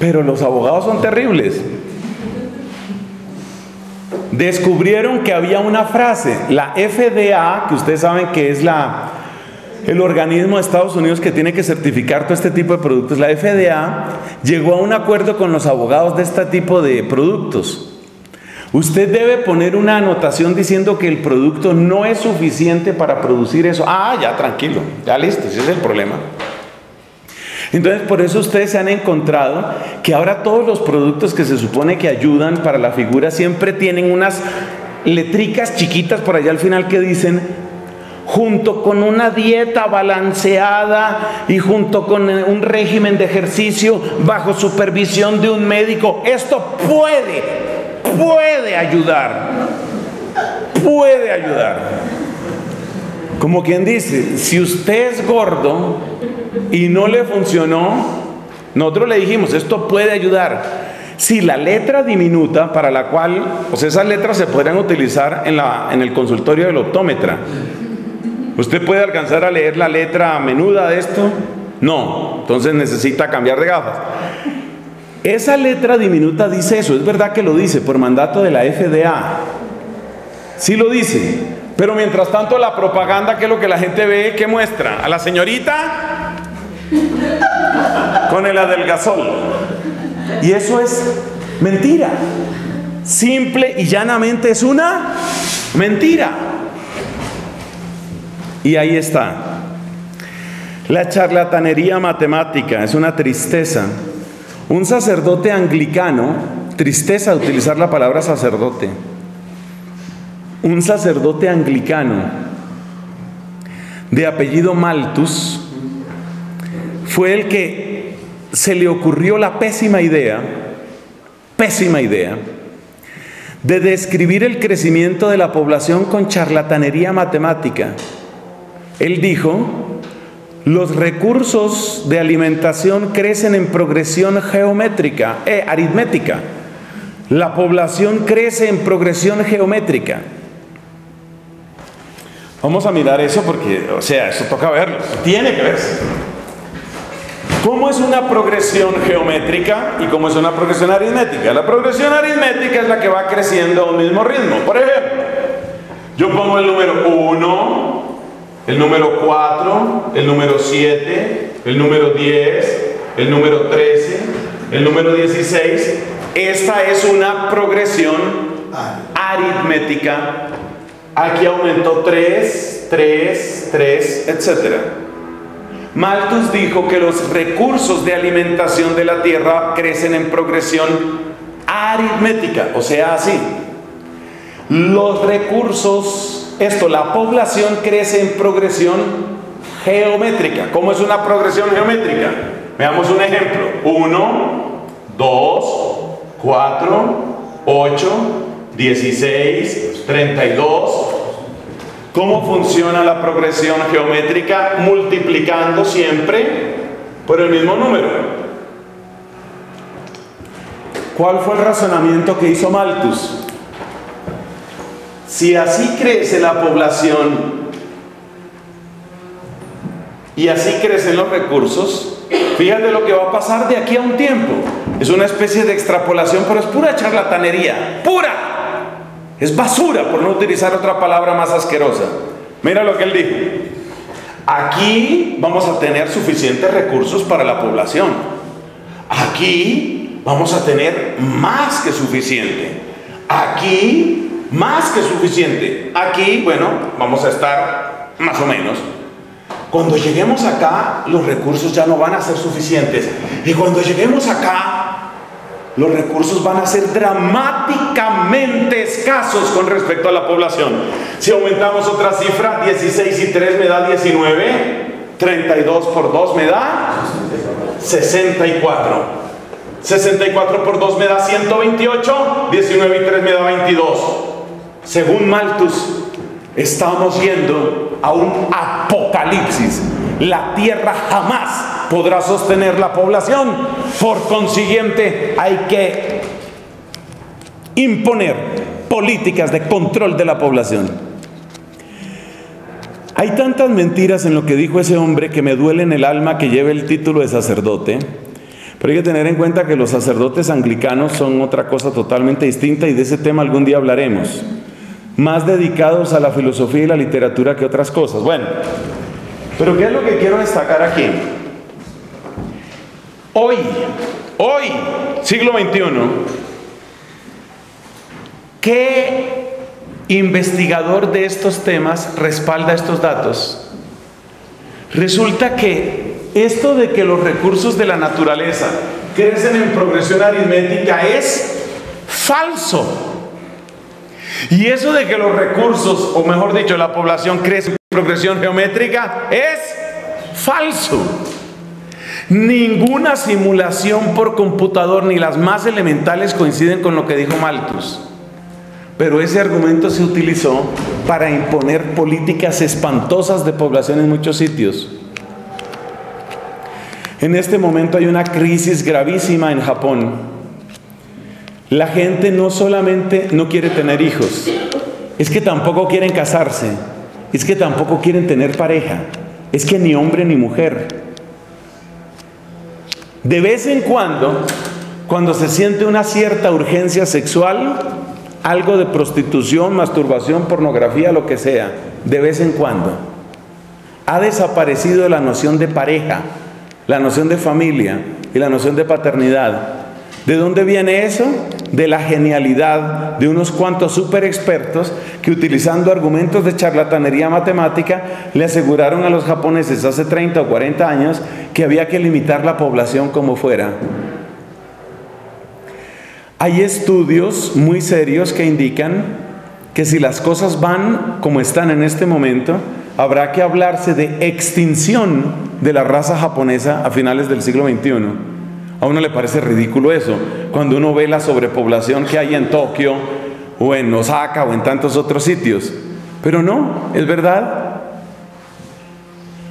Pero los abogados son terribles. Descubrieron que había una frase, la FDA, que ustedes saben que es el organismo de Estados Unidos que tiene que certificar todo este tipo de productos. La FDA llegó a un acuerdo con los abogados de este tipo de productos. Usted debe poner una anotación diciendo que el producto no es suficiente para producir eso. Ah, ya, tranquilo, ya listo, ese es el problema. Entonces, por eso ustedes se han encontrado que ahora todos los productos que se supone que ayudan para la figura siempre tienen unas letricas chiquitas por allá al final que dicen: junto con una dieta balanceada y junto con un régimen de ejercicio bajo supervisión de un médico, esto puede ayudar, puede ayudar. Como quien dice, si usted es gordo y no le funcionó, nosotros le dijimos, esto puede ayudar. Si la letra diminuta, para la cual, pues esas letras se podrían utilizar en el consultorio del optómetra. ¿Usted puede alcanzar a leer la letra menuda de esto? No, entonces necesita cambiar de gafas. Esa letra diminuta dice eso, es verdad que lo dice por mandato de la FDA. Sí lo dice. Pero mientras tanto, la propaganda, que es lo que la gente ve, ¿qué muestra? A la señorita con el adelgazol. Y eso es mentira. Simple y llanamente es una mentira. Y ahí está. La charlatanería matemática es una tristeza. Un sacerdote anglicano, tristeza utilizar la palabra sacerdote. Un sacerdote anglicano de apellido Malthus fue el que se le ocurrió la pésima idea, de describir el crecimiento de la población con charlatanería matemática. Él dijo: los recursos de alimentación crecen en progresión geométrica, aritmética. La población crece en progresión geométrica. Vamos a mirar eso porque, o sea, eso toca verlo. Tiene que verse. ¿Cómo es una progresión geométrica y cómo es una progresión aritmética? La progresión aritmética es la que va creciendo a un mismo ritmo. Por ejemplo, yo pongo el número 1, el número 4, el número 7, el número 10, el número 13, el número 16. Esta es una progresión aritmética. Aquí aumentó 3, 3, 3, etc. Malthus dijo que los recursos de alimentación de la Tierra crecen en progresión aritmética, o sea, así. Los recursos, la población crece en progresión geométrica. ¿Cómo es una progresión geométrica? Veamos un ejemplo. 1, 2, 4, 8, 16, 32... ¿Cómo funciona la progresión geométrica? Multiplicando siempre por el mismo número. ¿Cuál fue el razonamiento que hizo Malthus? Si así crece la población y así crecen los recursos, fíjate lo que va a pasar de aquí a un tiempo. Es una especie de extrapolación, pero es pura charlatanería, pura. Es basura, por no utilizar otra palabra más asquerosa. Mira lo que él dijo. Aquí vamos a tener suficientes recursos para la población. Aquí vamos a tener más que suficiente. Aquí, más que suficiente. Aquí, bueno, vamos a estar más o menos. Cuando lleguemos acá, los recursos ya no van a ser suficientes. Y cuando lleguemos acá, los recursos van a ser dramáticamente escasos con respecto a la población. Si aumentamos otra cifra, 16 y 3 me da 19, 32 por 2 me da 64, 64 por 2 me da 128, 19 y 3 me da 22. Según Malthus, estamos yendo a un apocalipsis. La tierra jamás podrá sostener la población. Por consiguiente, hay que imponer políticas de control de la población. Hay tantas mentiras en lo que dijo ese hombre que me duele en el alma que lleve el título de sacerdote. Pero hay que tener en cuenta que los sacerdotes anglicanos son otra cosa totalmente distinta, y de ese tema algún día hablaremos. Más dedicados a la filosofía y la literatura que otras cosas. Bueno, pero ¿qué es lo que quiero destacar aquí? Hoy, siglo XXI, ¿qué investigador de estos temas respalda estos datos? Resulta que esto de que los recursos de la naturaleza crecen en progresión aritmética es falso. Y eso de que los recursos, o mejor dicho, la población crece en progresión geométrica es falso. Ninguna simulación por computador, ni las más elementales, coinciden con lo que dijo Malthus. Pero ese argumento se utilizó para imponer políticas espantosas de población en muchos sitios. En este momento hay una crisis gravísima en Japón. La gente no solamente no quiere tener hijos, es que tampoco quieren casarse, es que tampoco quieren tener pareja, es que ni hombre ni mujer. De vez en cuando, cuando se siente una cierta urgencia sexual, algo de prostitución, masturbación, pornografía, lo que sea, de vez en cuando. Ha desaparecido la noción de pareja, la noción de familia y la noción de paternidad. ¿De dónde viene eso? De la genialidad de unos cuantos súper expertos que, utilizando argumentos de charlatanería matemática, le aseguraron a los japoneses hace 30 o 40 años que había que limitar la población como fuera. Hay estudios muy serios que indican que si las cosas van como están en este momento, habrá que hablarse de extinción de la raza japonesa a finales del siglo XXI. A uno le parece ridículo eso, cuando uno ve la sobrepoblación que hay en Tokio, o en Osaka, o en tantos otros sitios. Pero no, es verdad.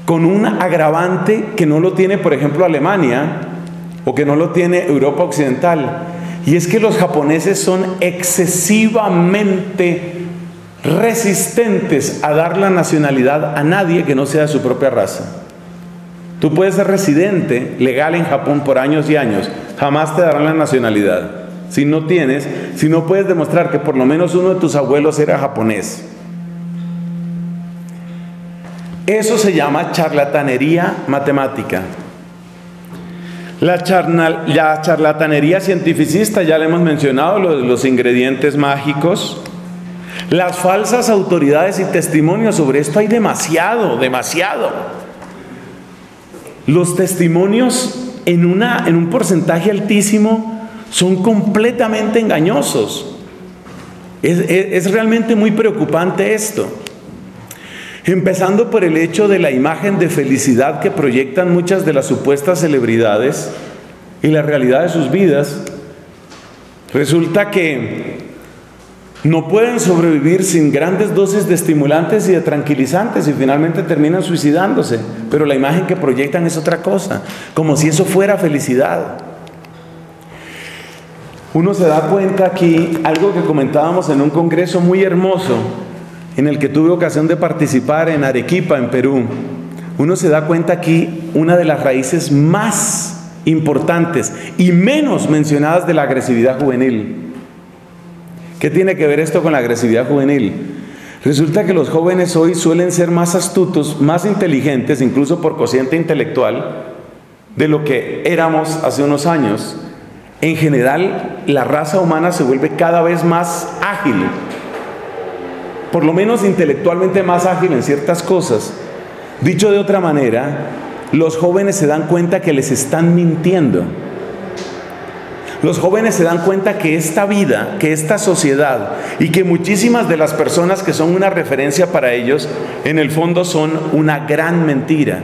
Con un agravante que no lo tiene, por ejemplo, Alemania, o que no lo tiene Europa Occidental. Y es que los japoneses son excesivamente resistentes a dar la nacionalidad a nadie que no sea de su propia raza. Tú puedes ser residente legal en Japón por años y años, jamás te darán la nacionalidad. Si no puedes demostrar que por lo menos uno de tus abuelos era japonés. Eso se llama charlatanería matemática. La charlatanería cientificista, ya le hemos mencionado los ingredientes mágicos. Las falsas autoridades y testimonios sobre esto hay demasiado, demasiado. Los testimonios en un porcentaje altísimo son completamente engañosos. Es realmente muy preocupante esto. Empezando por el hecho de la imagen de felicidad que proyectan muchas de las supuestas celebridades y la realidad de sus vidas. Resulta que no pueden sobrevivir sin grandes dosis de estimulantes y de tranquilizantes y finalmente terminan suicidándose. Pero la imagen que proyectan es otra cosa, como si eso fuera felicidad. Uno se da cuenta aquí, algo que comentábamos en un congreso muy hermoso, en el que tuve ocasión de participar en Arequipa, en Perú. Uno se da cuenta aquí una de las raíces más importantes y menos mencionadas de la agresividad juvenil. ¿Qué tiene que ver esto con la agresividad juvenil? Resulta que los jóvenes hoy suelen ser más astutos, más inteligentes, incluso por cociente intelectual, de lo que éramos hace unos años. En general, la raza humana se vuelve cada vez más ágil, por lo menos intelectualmente más ágil en ciertas cosas. Dicho de otra manera, los jóvenes se dan cuenta que les están mintiendo. Los jóvenes se dan cuenta que esta vida, que esta sociedad y que muchísimas de las personas que son una referencia para ellos, en el fondo son una gran mentira.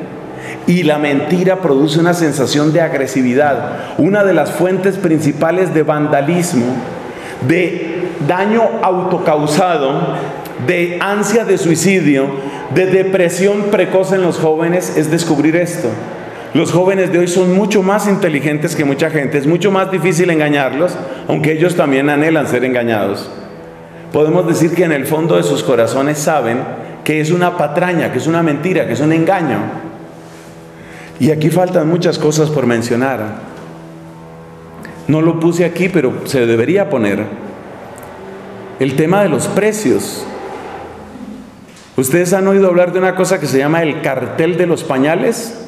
Y la mentira produce una sensación de agresividad, una de las fuentes principales de vandalismo, de daño autocausado, de ansia de suicidio, de depresión precoz en los jóvenes, es descubrir esto. Los jóvenes de hoy son mucho más inteligentes que mucha gente. Es mucho más difícil engañarlos, aunque ellos también anhelan ser engañados. Podemos decir que en el fondo de sus corazones saben que es una patraña, que es una mentira, que es un engaño. Y aquí faltan muchas cosas por mencionar. No lo puse aquí, pero se debería poner. El tema de los precios. ¿Ustedes han oído hablar de una cosa que se llama el cartel de los pañales?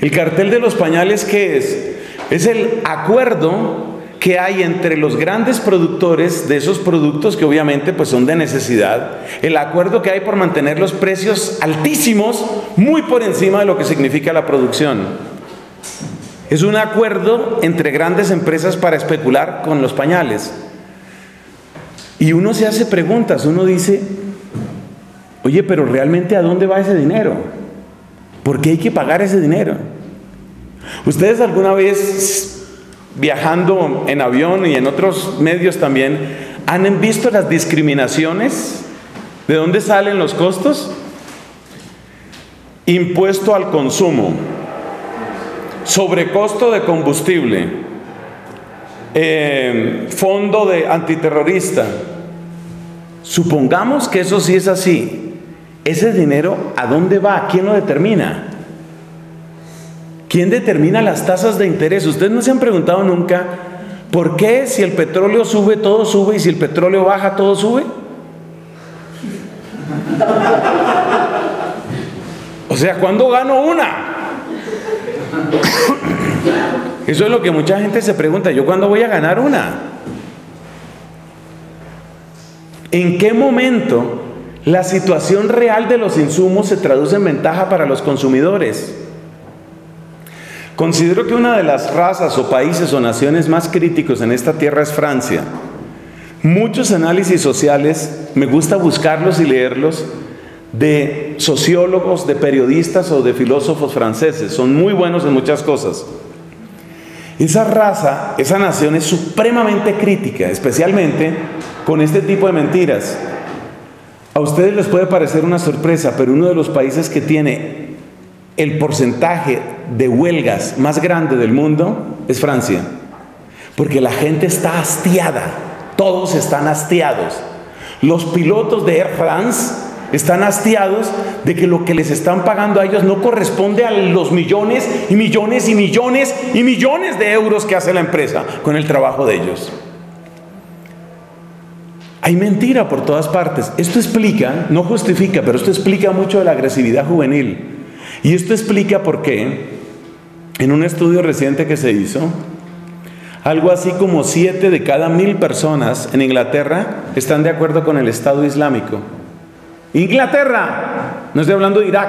El cartel de los pañales, ¿qué es? Es el acuerdo que hay entre los grandes productores de esos productos que obviamente pues son de necesidad. El acuerdo que hay por mantener los precios altísimos, muy por encima de lo que significa la producción. Es un acuerdo entre grandes empresas para especular con los pañales. Y uno se hace preguntas, uno dice, oye, pero ¿realmente a dónde va ese dinero? ¿Por qué hay que pagar ese dinero? Ustedes alguna vez, viajando en avión y en otros medios también, ¿han visto las discriminaciones? ¿De dónde salen los costos? Impuesto al consumo, sobrecosto de combustible, fondo de antiterrorista. Supongamos que eso sí es así. ¿Ese dinero a dónde va? ¿Quién lo determina? ¿Quién determina las tasas de interés? Ustedes no se han preguntado nunca, ¿por qué si el petróleo sube, todo sube? Y si el petróleo baja, todo sube. O sea, ¿cuándo gano una? Eso es lo que mucha gente se pregunta, ¿yo cuándo voy a ganar una? ¿En qué momento la situación real de los insumos se traduce en ventaja para los consumidores? Considero que una de las razas o países o naciones más críticos en esta tierra es Francia. Muchos análisis sociales, me gusta buscarlos y leerlos, de sociólogos, de periodistas o de filósofos franceses. Son muy buenos en muchas cosas. Esa raza, esa nación es supremamente crítica, especialmente con este tipo de mentiras. A ustedes les puede parecer una sorpresa, pero uno de los países que tiene el porcentaje de huelgas más grande del mundo es Francia. Porque la gente está hastiada. Todos están hastiados. Los pilotos de Air France están hastiados de que lo que les están pagando a ellos no corresponde a los millones y millones y millones y millones de euros que hace la empresa con el trabajo de ellos. Hay mentira por todas partes. Esto explica, no justifica, pero esto explica mucho de la agresividad juvenil. Y esto explica por qué, en un estudio reciente que se hizo, algo así como 7 de cada 1000 personas en Inglaterra están de acuerdo con el Estado Islámico. Inglaterra, no estoy hablando de Irak,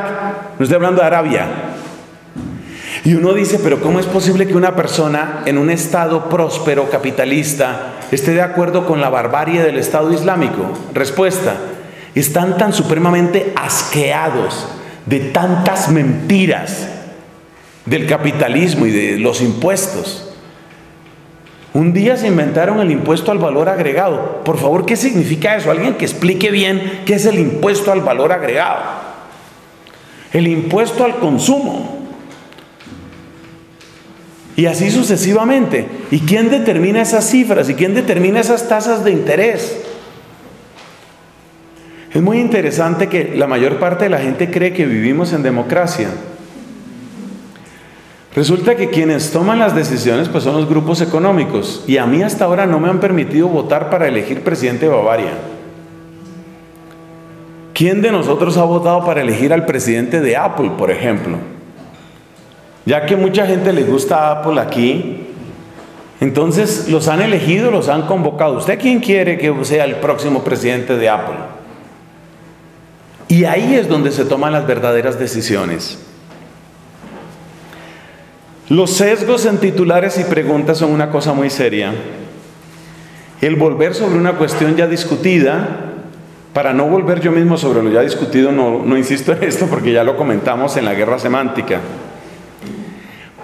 no estoy hablando de Arabia. Y uno dice, pero ¿cómo es posible que una persona en un estado próspero, capitalista, esté de acuerdo con la barbarie del Estado Islámico? Respuesta, están tan supremamente asqueados de tantas mentiras del capitalismo y de los impuestos. Un día se inventaron el impuesto al valor agregado. Por favor, ¿qué significa eso? Alguien que explique bien qué es el impuesto al valor agregado. El impuesto al consumo. Y así sucesivamente. ¿Y quién determina esas cifras? ¿Y quién determina esas tasas de interés? Es muy interesante que la mayor parte de la gente cree que vivimos en democracia. Resulta que quienes toman las decisiones pues son los grupos económicos. Y a mí hasta ahora no me han permitido votar para elegir presidente de Bavaria. ¿Quién de nosotros ha votado para elegir al presidente de Apple, por ejemplo? Ya que mucha gente le gusta Apple aquí, entonces los han elegido, los han convocado. ¿Usted quién quiere que sea el próximo presidente de Apple? Y ahí es donde se toman las verdaderas decisiones. Los sesgos en titulares y preguntas son una cosa muy seria. El volver sobre una cuestión ya discutida, para no volver yo mismo sobre lo ya discutido, no insisto en esto porque ya lo comentamos en la guerra semántica.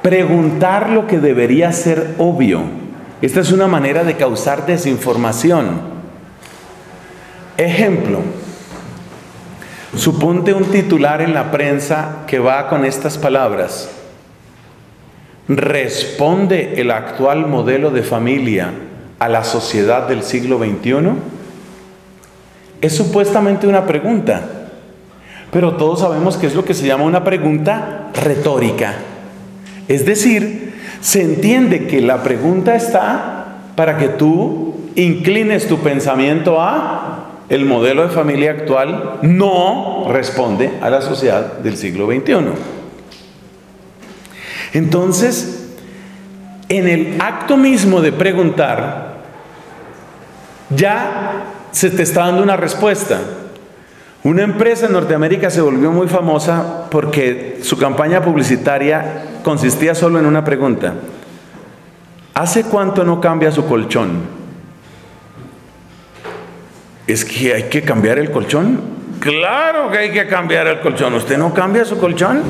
Preguntar lo que debería ser obvio. Esta es una manera de causar desinformación. Ejemplo, suponte un titular en la prensa que va con estas palabras: ¿responde el actual modelo de familia a la sociedad del siglo XXI? Es supuestamente una pregunta, pero todos sabemos que es lo que se llama una pregunta retórica. Es decir, se entiende que la pregunta está para que tú inclines tu pensamiento a el modelo de familia actual no responde a la sociedad del siglo XXI. Entonces, en el acto mismo de preguntar, ya se te está dando una respuesta. Una empresa en Norteamérica se volvió muy famosa porque su campaña publicitaria consistía solo en una pregunta: ¿hace cuánto no cambia su colchón? ¿Es que hay que cambiar el colchón? ¡Claro que hay que cambiar el colchón! ¿Usted no cambia su colchón?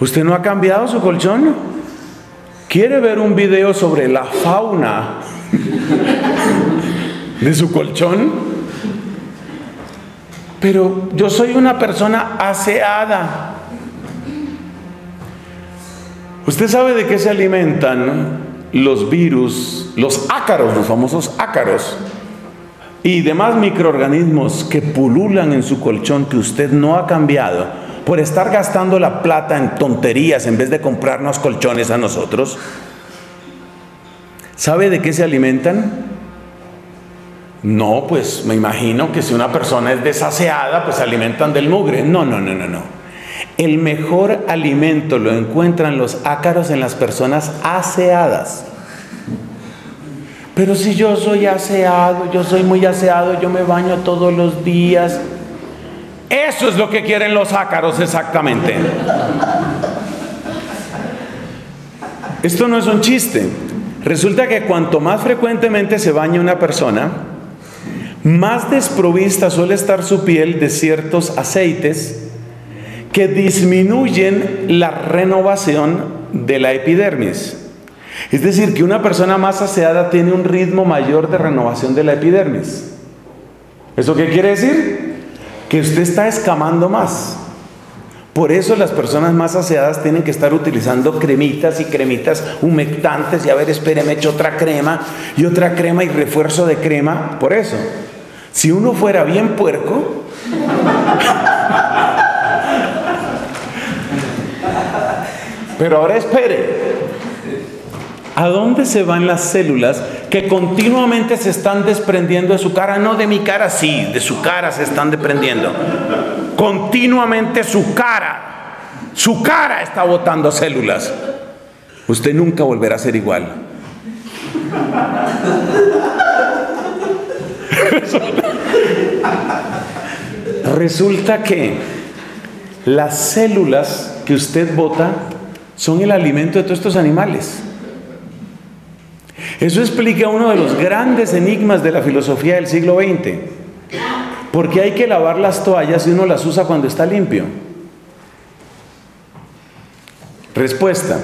¿Usted no ha cambiado su colchón? ¿Quiere ver un video sobre la fauna de su colchón? Pero yo soy una persona aseada. ¿Usted sabe de qué se alimentan los virus, los ácaros, los famosos ácaros y demás microorganismos que pululan en su colchón que usted no ha cambiado? Por estar gastando la plata en tonterías en vez de comprarnos colchones a nosotros. ¿Sabe de qué se alimentan? No, pues me imagino que si una persona es desaseada, pues se alimentan del mugre. No. El mejor alimento lo encuentran los ácaros en las personas aseadas. Pero si yo soy aseado, yo soy muy aseado, yo me baño todos los días. Eso es lo que quieren los ácaros exactamente. Esto no es un chiste. Resulta que cuanto más frecuentemente se baña una persona, más desprovista suele estar su piel de ciertos aceites que disminuyen la renovación de la epidermis. Es decir, que una persona más aseada tiene un ritmo mayor de renovación de la epidermis. ¿Eso qué quiere decir? Que usted está escamando más. Por eso las personas más aseadas tienen que estar utilizando cremitas y cremitas humectantes. Y a ver, espere, me echo otra crema y otra crema y refuerzo de crema. Por eso, si uno fuera bien puerco, pero ahora espere, ¿a dónde se van las células que continuamente se están desprendiendo de su cara? No de mi cara, sí, de su cara se están desprendiendo. Continuamente su cara está botando células. Usted nunca volverá a ser igual. Resulta que las células que usted bota son el alimento de todos estos animales. Eso explica uno de los grandes enigmas de la filosofía del siglo XX. ¿Por qué hay que lavar las toallas si uno las usa cuando está limpio? Respuesta.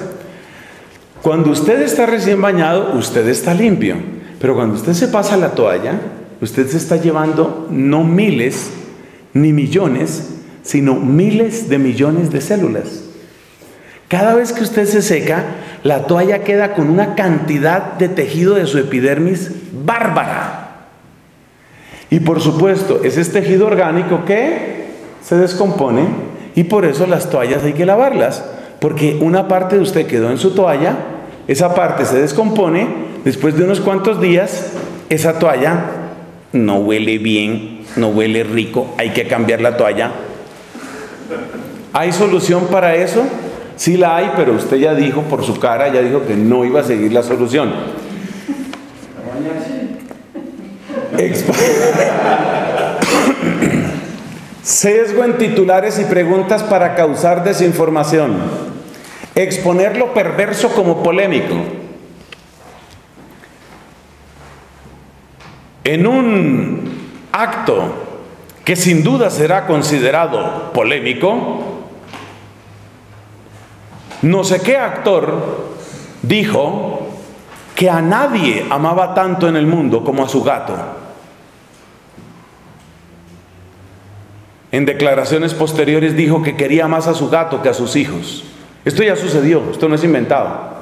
Cuando usted está recién bañado, usted está limpio. Pero cuando usted se pasa la toalla, usted se está llevando no miles ni millones, sino miles de millones de células. Cada vez que usted se seca, la toalla queda con una cantidad de tejido de su epidermis bárbara. Y por supuesto, ese es tejido orgánico que se descompone, y por eso las toallas hay que lavarlas. Porque una parte de usted quedó en su toalla, esa parte se descompone, después de unos cuantos días, esa toalla no huele bien, no huele rico, hay que cambiar la toalla. ¿Hay solución para eso? Sí la hay, pero usted ya dijo por su cara, ya dijo que no iba a seguir la solución. Sesgo en titulares y preguntas para causar desinformación. Exponer lo perverso como polémico. En un acto que sin duda será considerado polémico, no sé qué actor dijo que a nadie amaba tanto en el mundo como a su gato. En declaraciones posteriores dijo que quería más a su gato que a sus hijos. Esto ya sucedió, esto no es inventado.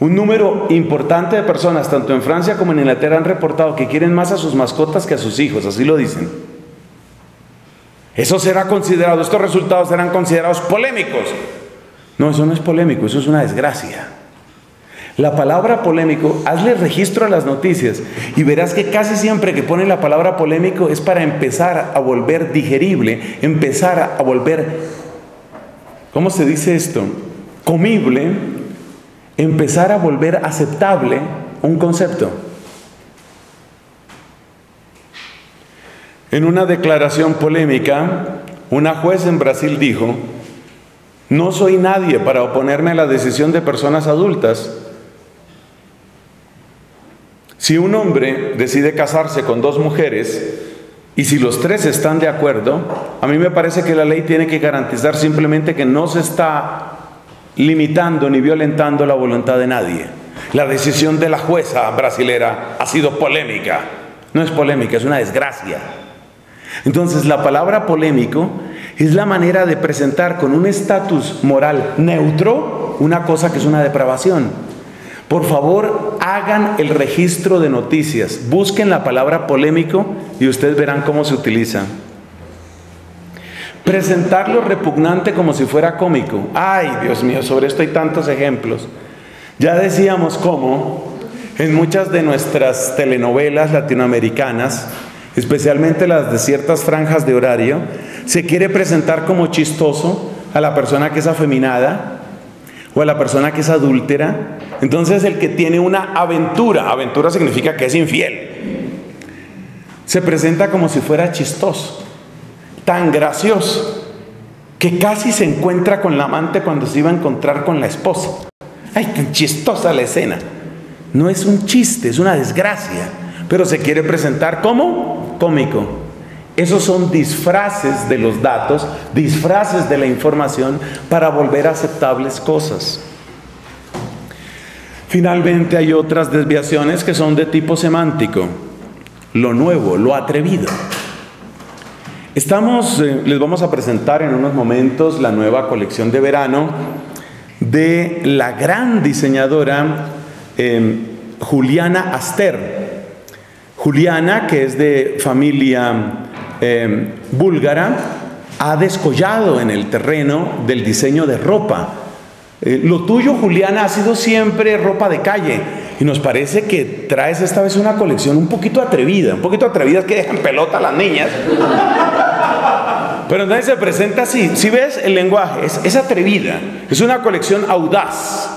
Un número importante de personas, tanto en Francia como en Inglaterra, han reportado que quieren más a sus mascotas que a sus hijos, así lo dicen. Eso será considerado, estos resultados serán considerados polémicos. No, eso no es polémico, eso es una desgracia. La palabra polémico, hazle registro a las noticias y verás que casi siempre que ponen la palabra polémico es para empezar a volver digerible, empezar a volver, ¿cómo se dice esto? Comible, empezar a volver aceptable un concepto. En una declaración polémica, una juez en Brasil dijo: no soy nadie para oponerme a la decisión de personas adultas. Si un hombre decide casarse con dos mujeres y si los tres están de acuerdo, a mí me parece que la ley tiene que garantizar simplemente que no se está limitando ni violentando la voluntad de nadie. La decisión de la jueza brasilera ha sido polémica. No es polémica, es una desgracia. Entonces, la palabra polémico es la manera de presentar con un estatus moral neutro una cosa que es una depravación. Por favor, hagan el registro de noticias, busquen la palabra polémico y ustedes verán cómo se utiliza. Presentar lo repugnante como si fuera cómico. Ay, Dios mío, sobre esto hay tantos ejemplos. Ya decíamos cómo en muchas de nuestras telenovelas latinoamericanas, especialmente las de ciertas franjas de horario, se quiere presentar como chistoso a la persona que es afeminada o a la persona que es adúltera. Entonces, el que tiene una aventura significa que es infiel, se presenta como si fuera chistoso, tan gracioso, que casi se encuentra con la amante cuando se iba a encontrar con la esposa. ¡Ay, tan chistosa la escena! No es un chiste, es una desgracia, pero se quiere presentar como cómico. Esos son disfraces de los datos, disfraces de la información para volver aceptables cosas. Finalmente, hay otras desviaciones que son de tipo semántico. Lo nuevo, lo atrevido. Les vamos a presentar en unos momentos la nueva colección de verano de la gran diseñadora Juliana Aster. Juliana, que es de familia búlgara, ha descollado en el terreno del diseño de ropa. Lo tuyo, Juliana, ha sido siempre ropa de calle y nos parece que traes esta vez una colección un poquito atrevida, que dejan pelota a las niñas. Pero entonces se presenta así, si ves el lenguaje, es atrevida, es una colección audaz,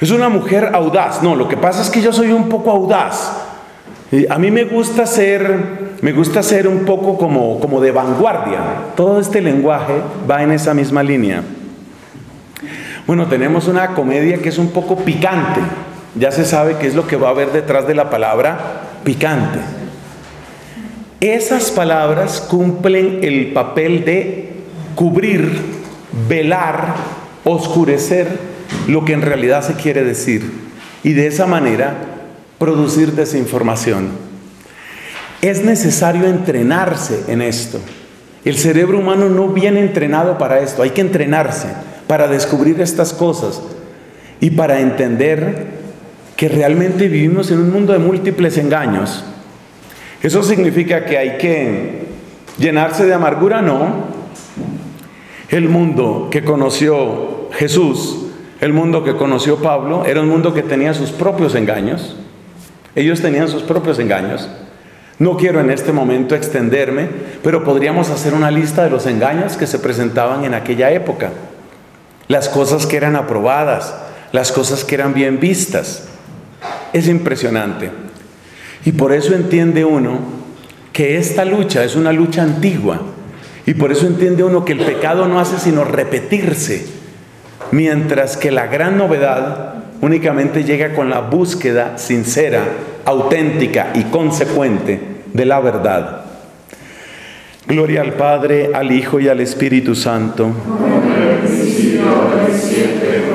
es una mujer audaz. No, lo que pasa es que yo soy un poco audaz, a mí me gusta ser un poco como de vanguardia. Todo este lenguaje va en esa misma línea. Bueno, tenemos una comedia que es un poco picante, ya se sabe qué es lo que va a haber detrás de la palabra picante. Esas palabras cumplen el papel de cubrir, velar, oscurecer lo que en realidad se quiere decir y de esa manera producir desinformación. Es necesario entrenarse en esto. El cerebro humano no viene entrenado para esto, hay que entrenarse para descubrir estas cosas y para entender que realmente vivimos en un mundo de múltiples engaños. ¿Eso significa que hay que llenarse de amargura? No. El mundo que conoció Jesús, el mundo que conoció Pablo, era un mundo que tenía sus propios engaños. Ellos tenían sus propios engaños. No quiero en este momento extenderme, pero podríamos hacer una lista de los engaños que se presentaban en aquella época. Las cosas que eran aprobadas, las cosas que eran bien vistas. Es impresionante. Y por eso entiende uno que esta lucha es una lucha antigua. Y por eso entiende uno que el pecado no hace sino repetirse. Mientras que la gran novedad únicamente llega con la búsqueda sincera, auténtica y consecuente de la verdad. Gloria al Padre, al Hijo y al Espíritu Santo. Como en el principio, ahora y siempre.